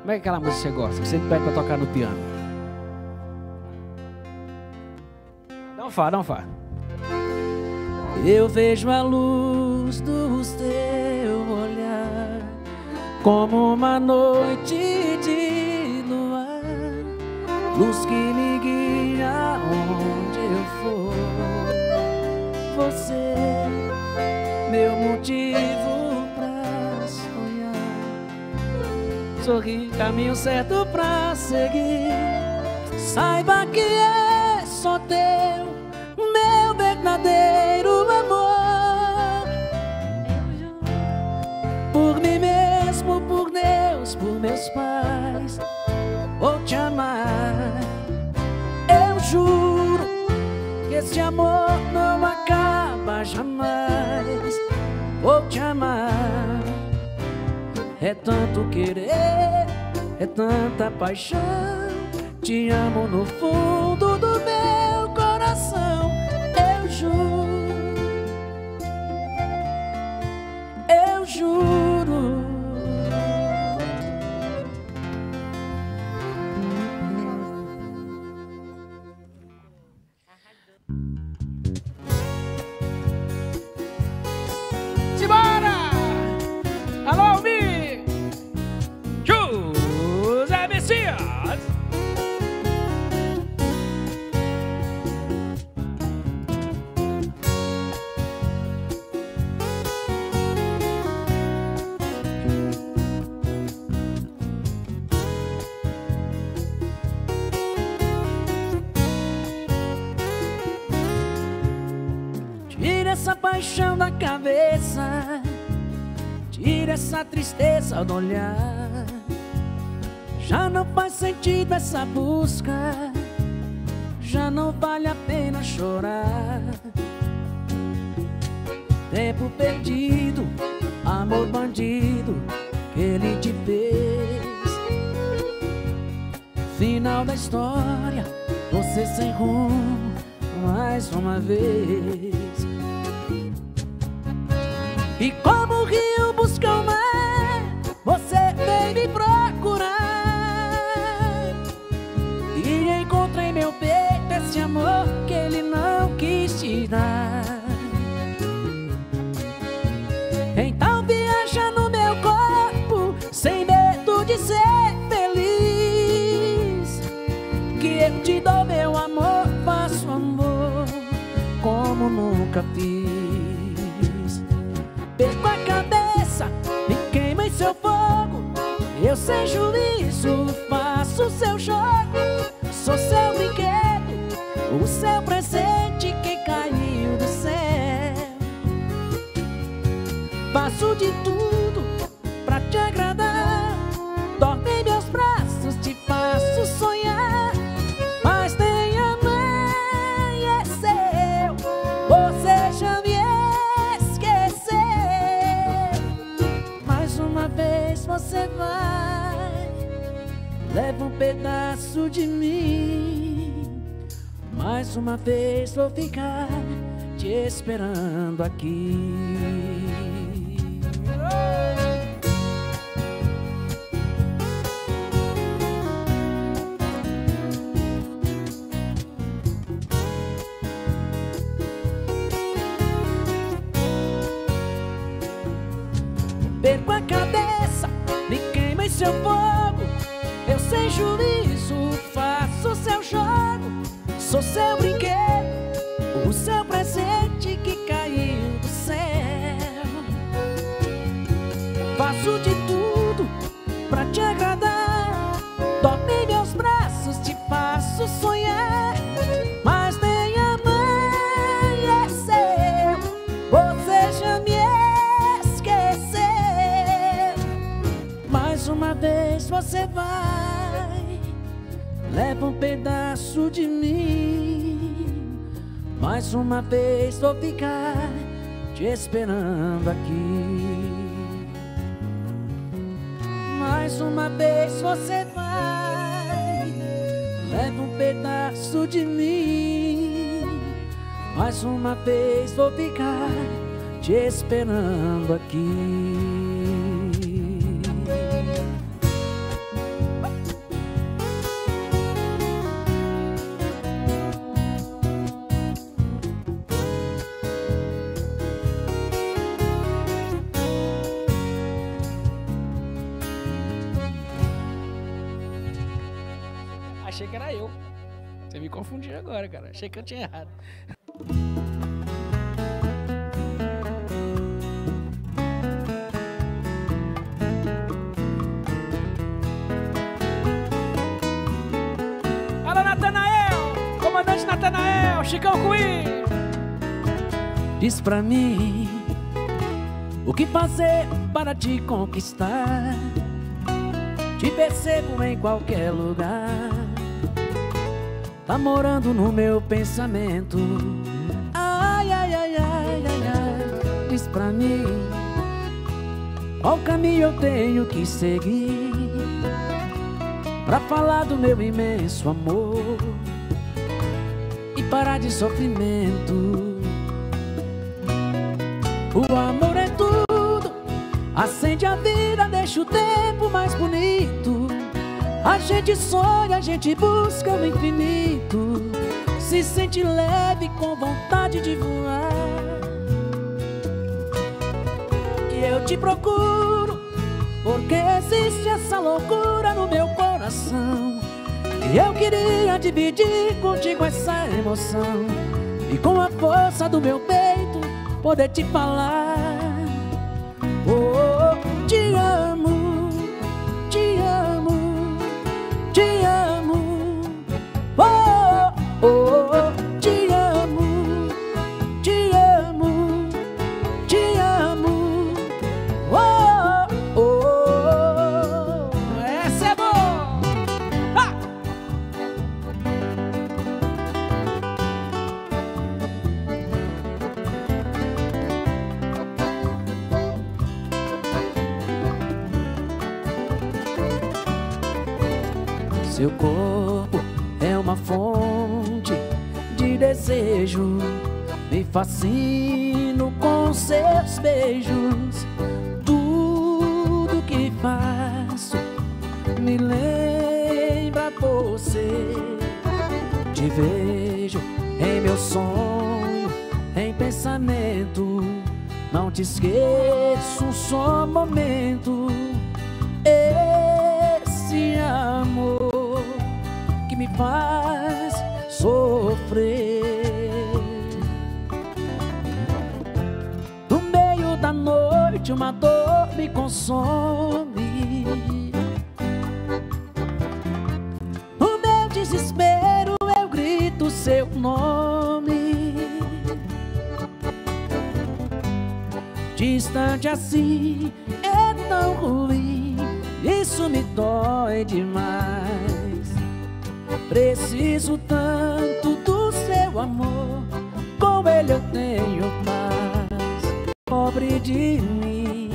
Como é que aquela música que você gosta, que você pede pra tocar no piano? Não fá. Eu vejo a luz do teu olhar como uma noite de luar, luz que me guia aonde eu for. Você, meu motivo pra sonhar, sorri, caminho certo pra seguir. Saiba que é só teu, meu verdadeiro amor. Por mim mesmo, por Deus, por meus pais, vou te amar. Eu juro que este amor não acaba jamais. Vou te amar. É tanto querer, é tanta paixão. Te amo no fundo do meu coração. Eu juro, eu juro. Tira essa paixão da cabeça, tira essa tristeza do olhar. Já não faz sentido essa busca, já não vale a pena chorar. Tempo perdido, amor bandido que ele te fez. Final da história, você sem rumo mais uma vez. E como o rio busca o mar, você vem me procurar. E encontrei em meu peito esse amor que ele não quis te dar. Então viaja no meu corpo, sem medo de ser feliz. Que eu te dou meu amor, faço amor como nunca fiz. Perco a cabeça, me queima em seu fogo. Eu sem juízo faço o seu jogo. Sou seu brinquedo, o seu presente que caiu do céu. Faço de tudo pra te agradar. Dorme em meus braços, te faço sonhar. Mas nem amanheceu, você já me vez você vai, leva um pedaço de mim. Mais uma vez vou ficar te esperando aqui. Perco a cabeça, me queima em seu fogo. Eu sem juízo faço seu jogo. Sou seu brinquedo, o seu presente que caiu do céu. Faço de tudo pra te agradar. Dorme em meus braços, te faço sonhar. Mas nem amanheceu, você já me uma vez você vai, leva um pedaço de mim. Mais uma vez vou ficar te esperando aqui. Mais uma vez você vai, leva um pedaço de mim. Mais uma vez vou ficar te esperando aqui. Achei que era eu. Você me confundiu agora, cara. Achei que eu tinha errado. Alô, Natanael! Comandante Natanael! Chicão Cui! Diz pra mim o que fazer para te conquistar. Te percebo em qualquer lugar. Tá morando no meu pensamento. Ai, ai, ai, ai, ai, ai. Diz pra mim Qual caminho eu tenho que seguir pra falar do meu imenso amor e parar de sofrimento? O amor é tudo, acende a vida, deixa o tempo mais bonito. A gente sonha, a gente busca o infinito, se sente leve com vontade de voar. E eu te procuro, porque existe essa loucura no meu coração. E eu queria dividir contigo essa emoção e com a força do meu peito poder te falar. Oh, te amo, te amo, te amo. Oh, oh, oh, te amo, te amo, te amo. Oh, oh, oh. Essa é boa! Ah! Seu corpo é uma fonte de desejo, me fascino com seus beijos. Tudo que faço me lembra você. Te vejo em meu sonho, em pensamento. Não te esqueço um só momento. Esse amor que me faz sofrer. No meio da noite uma dor me consome. No meu desespero eu grito seu nome. Distante assim é tão ruim, isso me dói demais. Preciso tanto do seu amor, com ele eu tenho paz. Pobre de mim,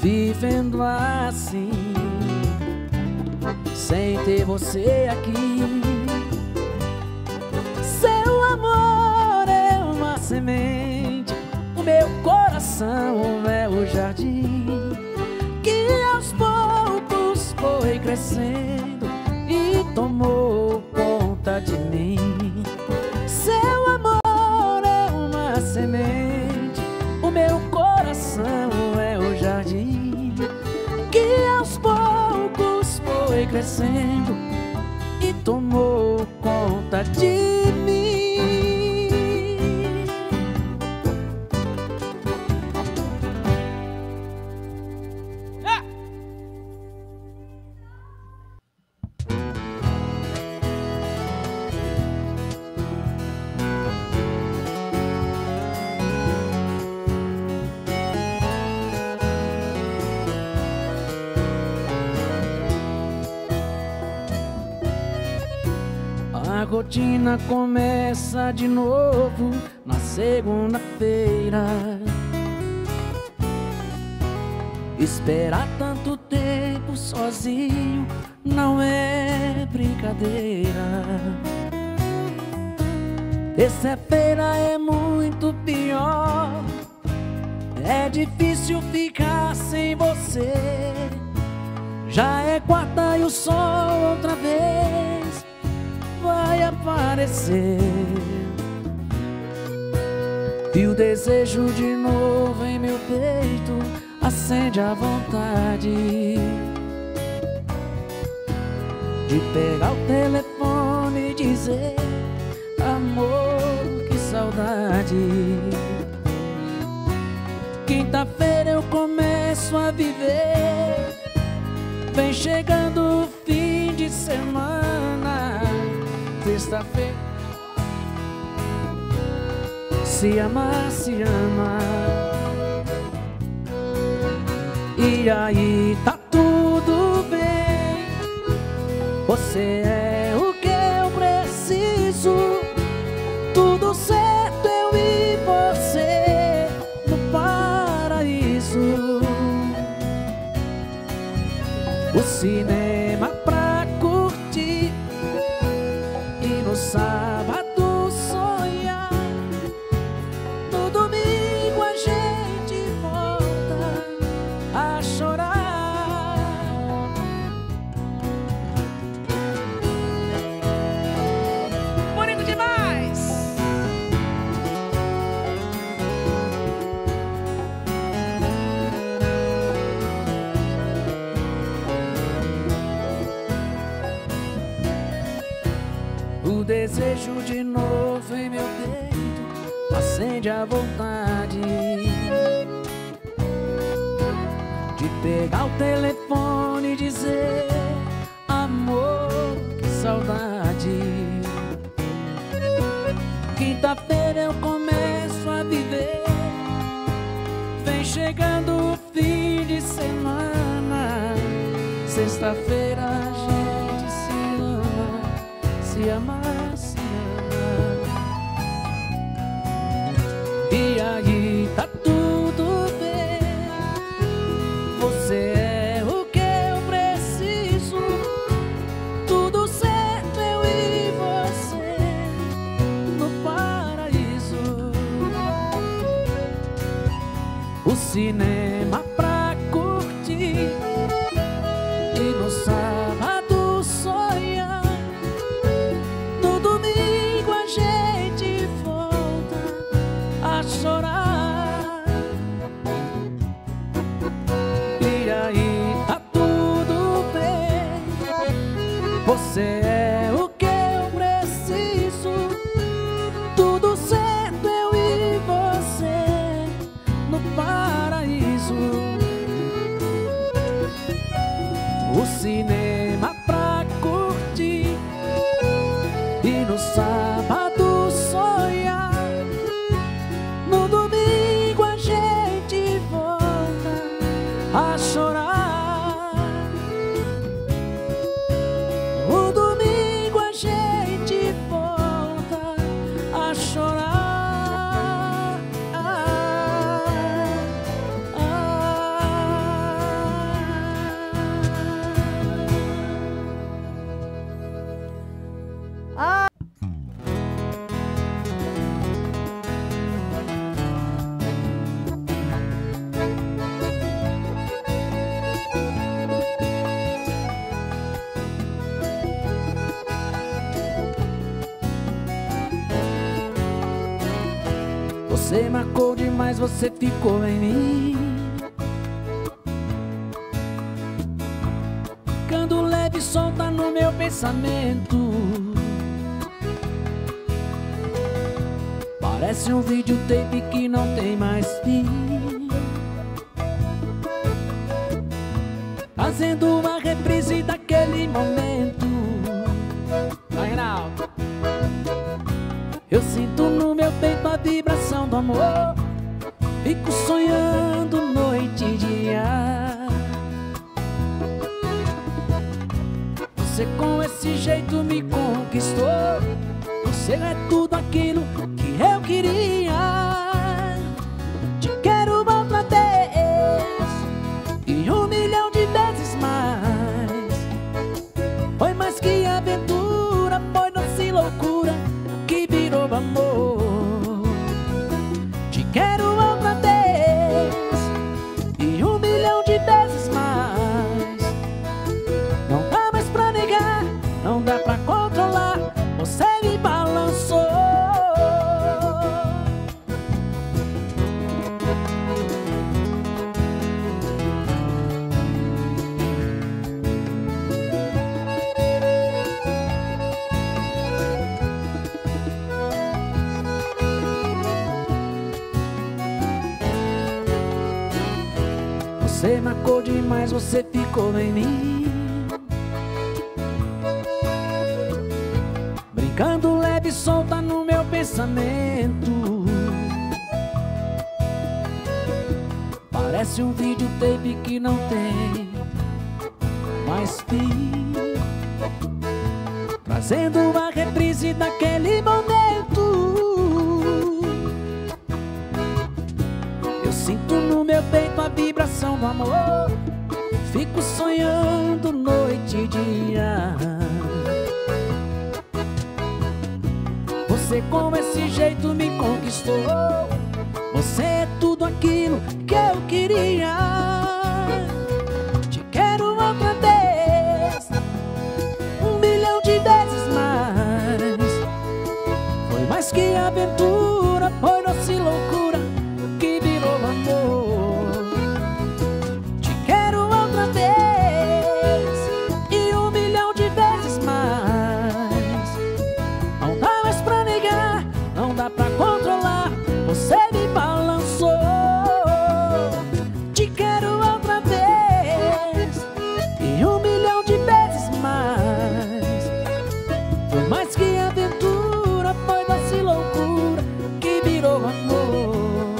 vivendo assim, sem ter você aqui. Seu amor é uma semente, o meu coração é o jardim, que aos poucos foi crescendo e tomou conta de mim. Seu amor é uma semente, o meu coração é o jardim, que aos poucos foi crescendo e tomou conta de mim. Ah! A rotina começa de novo na segunda-feira. Esperar tanto tempo sozinho não é brincadeira. Terça-feira é muito pior, é difícil ficar sem você. Já é quarta e o sol outra vez vai aparecer, e o desejo de novo em meu peito acende a vontade de pegar o telefone e dizer: amor, que saudade. Quinta-feira eu começo a viver, vem chegando o fim de semana. Sexta-feira, se amar, se ama. E aí tá tudo bem, você é o que eu preciso. Tudo certo, eu e você no paraíso. cinema pra curtir e no sábado sonhar. No domingo a gente volta a chorar. Bonito demais! O desejo de novo em meu peito acende a vontade de pegar o telefone e dizer: amor, que saudade. Quinta-feira eu começo a viver, vem chegando o fim de semana. Sexta-feira a gente se ama, se amar, se amar. E aí tá tudo bem, você é o que eu preciso. Tudo certo, eu e você no paraíso. O cinema pra curtir e no sábado sonhar. No domingo a gente volta a chorar. E aí tá tudo bem, você é o que eu preciso. Tudo certo, eu e você no paraíso. O cinema pra curtir e no sábado sonhar. No domingo a gente volta a chorar. O domingo a gente volta a chorar. Ah, você marcou demais, você ficou em mim, ficando leve e solta no meu pensamento. Parece um videotape que não tem mais fim, fazendo uma reprise daquele momento. Vai, Reinaldo. Eu sinto no meu peito a vibração do amor, fico sonhando noite e dia. Você com esse jeito me conquistou, você é tudo aquilo que eu queria. Te quero outra vez e 1 milhão de vezes mais. Foi mais que aventura, foi doce e loucura que virou amor. Te quero outra vez e 1 milhão de vezes mais. Não dá mais pra negar, não dá pra controlar, você me balançou. Você marcou demais, você ficou em mim, brincando leve e solta no meu pensamento. Parece um videotape que não tem mais fim, trazendo uma reprise daquele momento. Eu sinto no meu peito a vibração do amor, fico sonhando noite e dia. Você com esse jeito me conquistou, você é tudo aquilo que eu queria. Te quero outra vez, 1 milhão de vezes mais. Foi mais que aventura, foi nossa loucura que virou amor. Te quero outra vez e 1 milhão de vezes mais. Não dá mais pra negar, não dá pra controlar, você me balançou. Te quero outra vez e 1 milhão de vezes mais. Foi mais que aventura, foi nossa loucura que virou amor.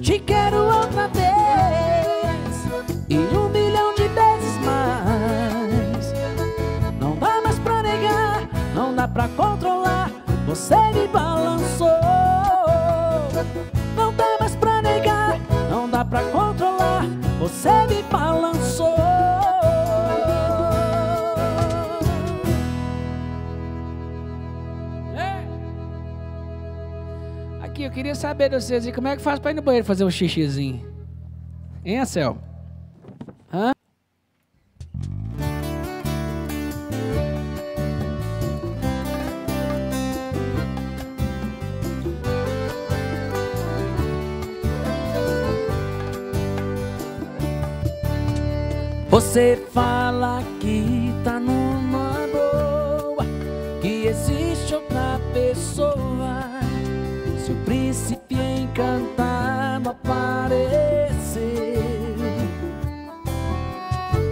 Te quero outra vez e 1 milhão de vezes mais. Não dá mais pra negar, não dá pra controlar, você me balançou. Não dá mais pra negar, não dá pra controlar, você me balançou. É. Aqui, eu queria saber de vocês, como é que faz pra ir no banheiro fazer um xixizinho? Hein, Anselmo? Hã? Você fala que tá numa boa, que existe outra pessoa. Se o príncipe encantado aparecer,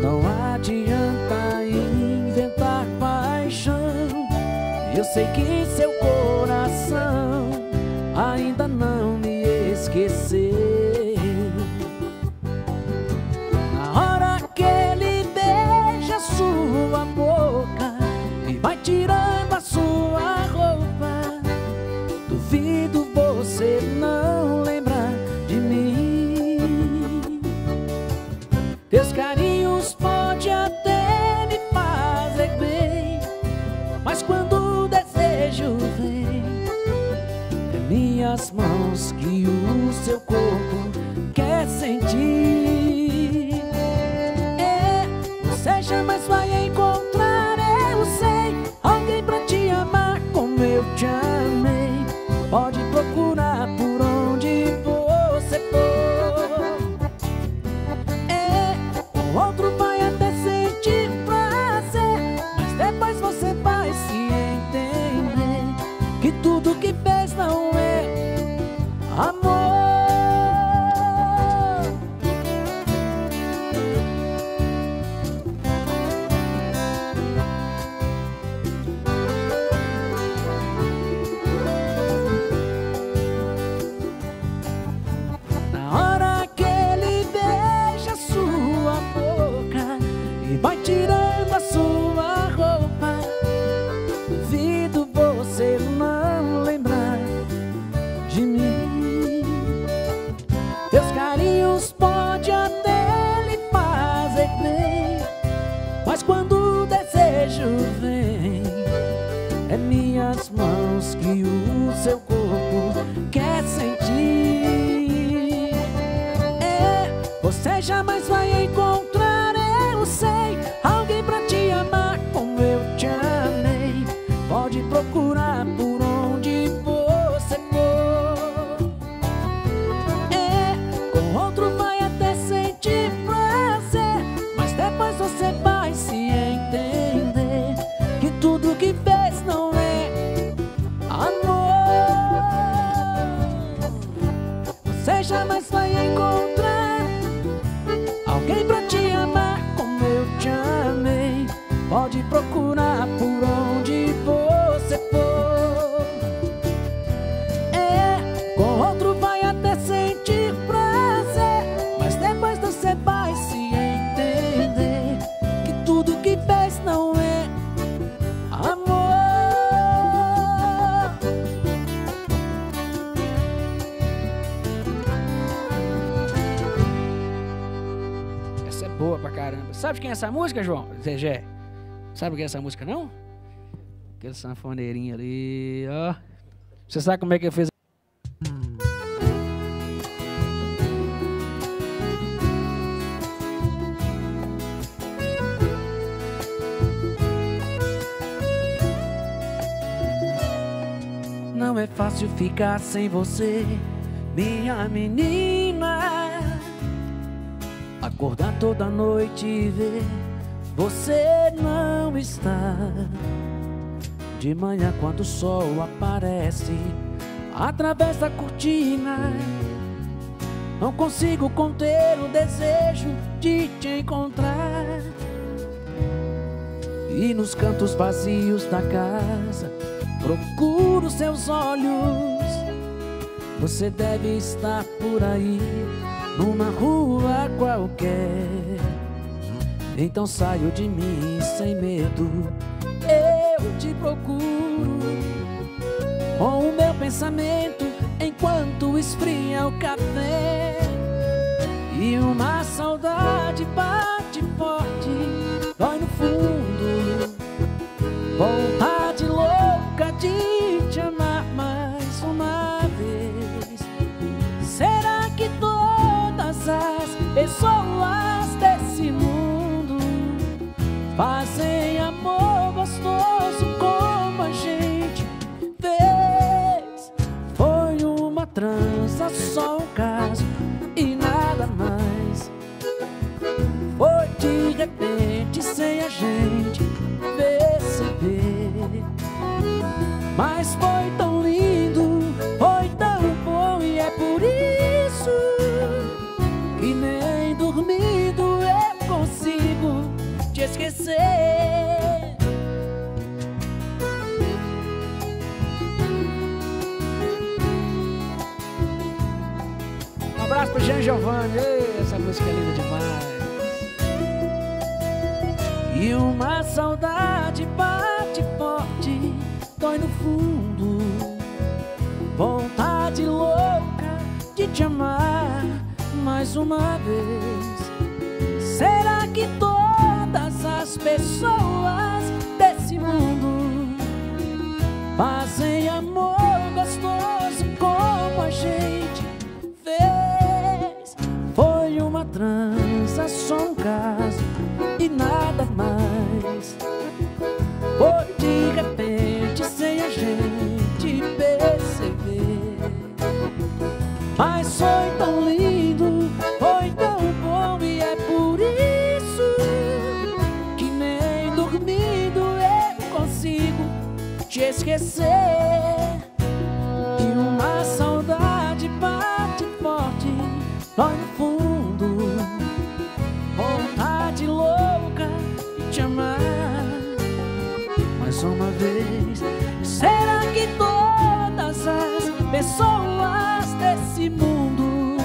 não adianta inventar paixão. Eu sei que seu coração ainda não me esqueceu. Sua boca e vai tirando a sua roupa. Duvido você não lembrar de mim. Teus carinhos pode até me fazer bem, mas quando o desejo vem, é minhas mãos que o seu corpo quer sentir. Mas vai encontrar, eu sei, alguém pra te amar como eu te amei. Pode procurar por onde você for. É, o outro vai até sentir prazer, mas depois você vai se entender que tudo que fez não é amor. Que o seu corpo quer sentir. É, você jamais vai encontrar, eu sei, alguém pra te amar como eu te amei. Pode procurar por onde você for. É, com outro vai até sentir prazer, mas depois você vai se entender que tudo que fez não é jamais vai encontrar alguém pra te amar como eu te amei. Pode procurar por onde você for. É, com outro vai até sentir prazer, mas depois você vai se entender que tudo que fez não é amor. Sabe quem é essa música, João? Zezé. Sabe quem é essa música, não? Aquele sanfoneirinho ali, ó. Você sabe como é que eu fiz? Não é fácil ficar sem você, minha menina. Acordar toda noite e ver você não está. De manhã quando o sol aparece através da cortina, não consigo conter o desejo de te encontrar. E nos cantos vazios da casa procuro seus olhos. Você deve estar por aí, numa rua qualquer. Então saio de mim sem medo, eu te procuro, com o meu pensamento enquanto esfria o café. E uma saudade bate forte, dói no fundo, vontade louca de te amar mais uma vez. Será que todas as pessoas desse mundo fazem amor gostoso como a gente fez? Foi uma trança, só um caso e nada mais. Foi de repente, sem a gente perceber. Mas foi tão lindo, foi tão bom, e é por isso que nem dormindo eu consigo te esquecer. Um abraço pro Jean Giovanni. Ei, essa música é linda demais. E uma saudade bate forte, dói no fundo, vontade louca de te amar mais uma vez. Será que todas as pessoas desse mundo fazem amor gostoso como a gente fez? Foi uma trança, só um caso e nada mais. Foi de repente, sem a gente perceber. Mas foi tão lindo, foi tão bom, e é por isso que nem dormindo eu consigo te esquecer. E uma saudade bate forte, dói no fundo, vontade louca de te amar mais uma vez. Será que todas as pessoas desse mundo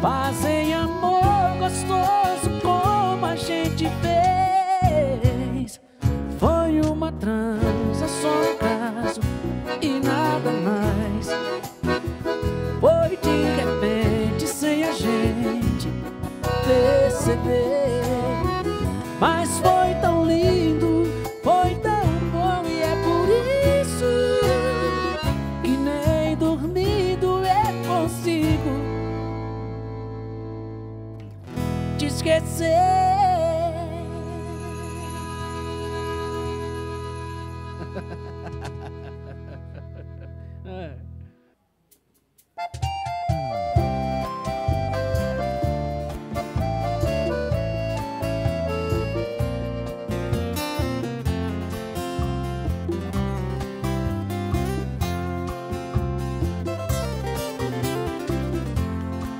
fazem amor gostoso como a gente fez? Foi uma trança, só um caso e nada mais. Foi de repente, sem a gente perceber. Mas foi tão lindo, foi tão bom, e é por isso que nem dormindo eu consigo te esquecer.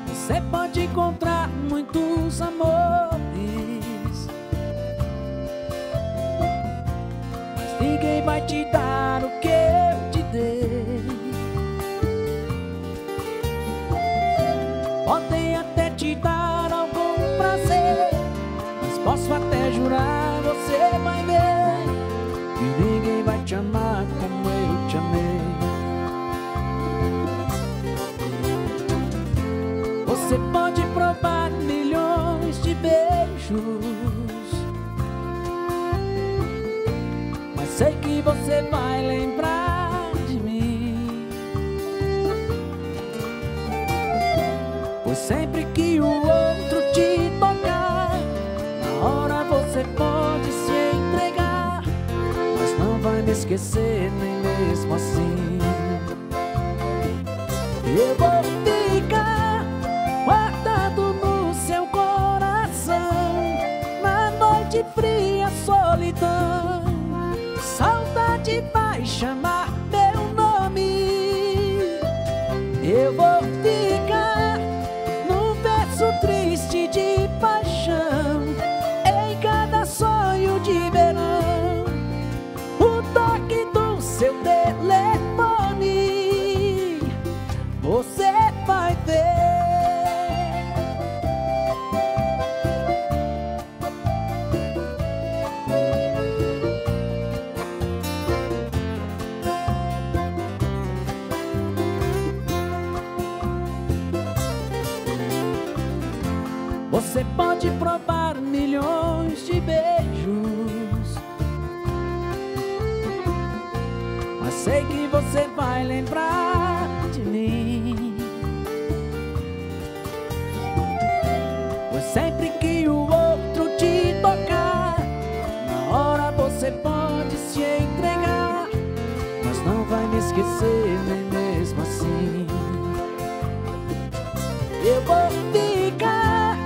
Você pode encontrar muitos amores, mas ninguém vai te dar o que eu te dei. Podem até te dar algum prazer, mas posso até jurar, você vai ver que ninguém vai te amar como eu te amei. Você pode provar sei que você vai lembrar de mim, pois sempre que o outro te tocar, na hora você pode se entregar, mas não vai me esquecer nem mesmo assim. Eu vou ficar guardado no seu coração, na noite fria, solidão, saudade vai chamar meu nome. Eu vou ficar num verso triste de paixão, em cada sonho de verão, o toque do seu telefone. Você vai ver. Você pode provar milhões de beijos, mas sei que você vai lembrar de mim, pois sempre que o outro te tocar, na hora você pode se entregar, mas não vai me esquecer nem mesmo assim. Eu vou ficar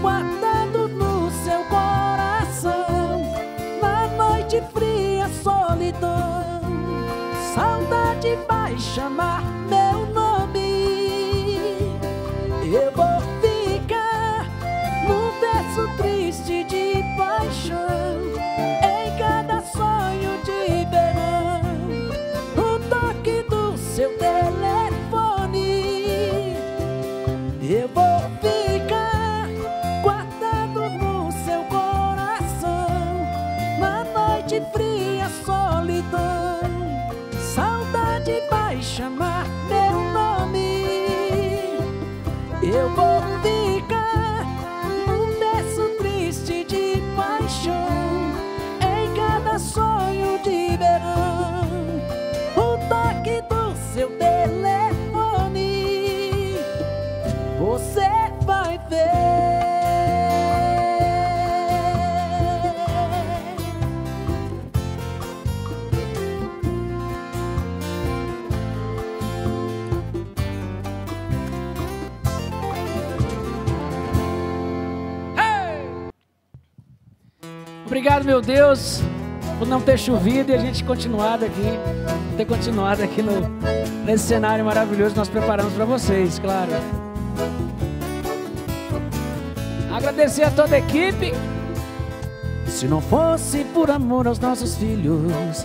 guardado no seu coração, na noite fria, solidão, saudade vai chamar meu nome. Eu vou ficar num verso triste de paixão, em cada sonho de verão, o toque do seu telefone. Eu vou ficar fria, solidão, saudade vai chamar meu nome. Eu vou ficar num verso triste de paixão, em cada sonho de verão, o toque do seu telefone. Você vai ver. Obrigado, meu Deus, por não ter chovido e a gente ter continuado aqui nesse cenário maravilhoso que nós preparamos para vocês, claro. Agradecer a toda a equipe. Se não fosse por amor aos nossos filhos,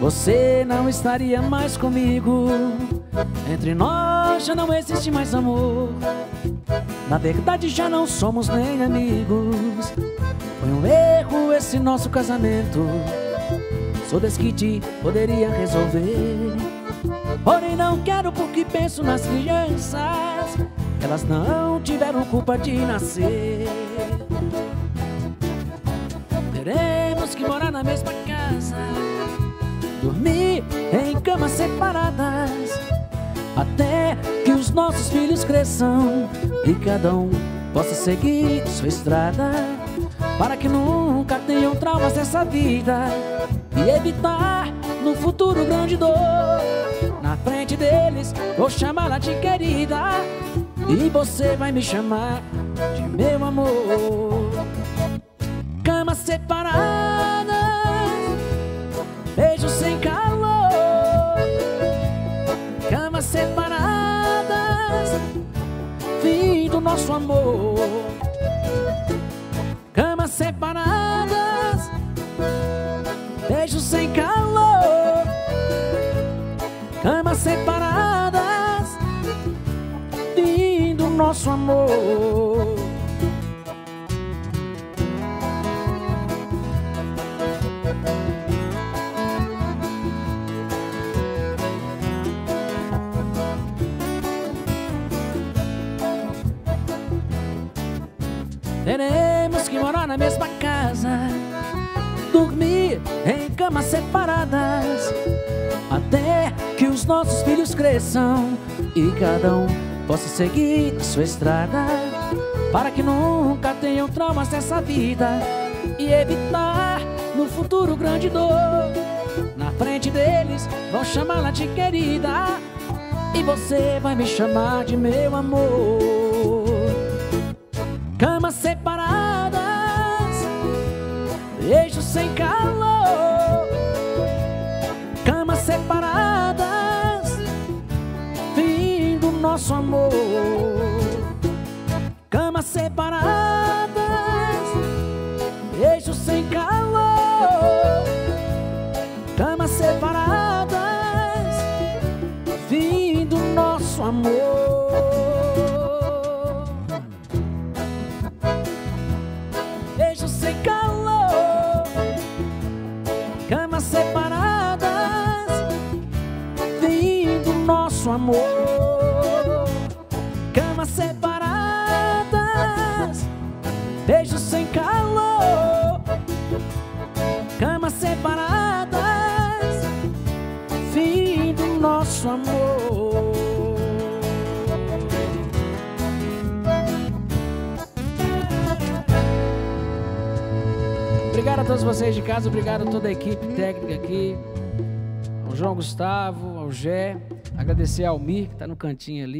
você não estaria mais comigo. Entre nós já não existe mais amor, na verdade já não somos nem amigos. Foi um erro esse nosso casamento, sou desquite, poderia resolver. Porém não quero porque penso nas crianças, elas não tiveram culpa de nascer. Teremos que morar na mesma casa, dormir em camas separadas, até que os nossos filhos cresçam e cada um possa seguir sua estrada, para que nunca tenham traumas dessa vida e evitar no futuro grande dor. Na frente deles vou chamá-la de querida e você vai me chamar de meu amor. Camas separadas, beijos sem calor. Camas separadas, fim do nosso amor. Camas separadas, beijos sem calor. Camas separadas, fim do nosso amor. Teremos que morar na mesma casa, dormir dormir em camas separadas, até que os nossos filhos cresçam e cada um possa seguir sua estrada, para que nunca tenham traumas dessa vida e evitar no futuro grande dor. Na frente deles vão chamá-la de querida e você vai me chamar de meu amor. Camas separadas, beijos sem calor, camas separadas, fim do nosso amor. Camas separadas, beijos sem calor, camas separadas, fim do nosso amor. Beijos sem calor, camas separadas, fim do nosso amor. Camas separadas, beijos sem calor, camas separadas, fim do nosso amor. Obrigado a todos vocês de casa, obrigado a toda a equipe técnica aqui, ao João Gustavo, ao Gé, agradecer ao Mir, que está no cantinho ali.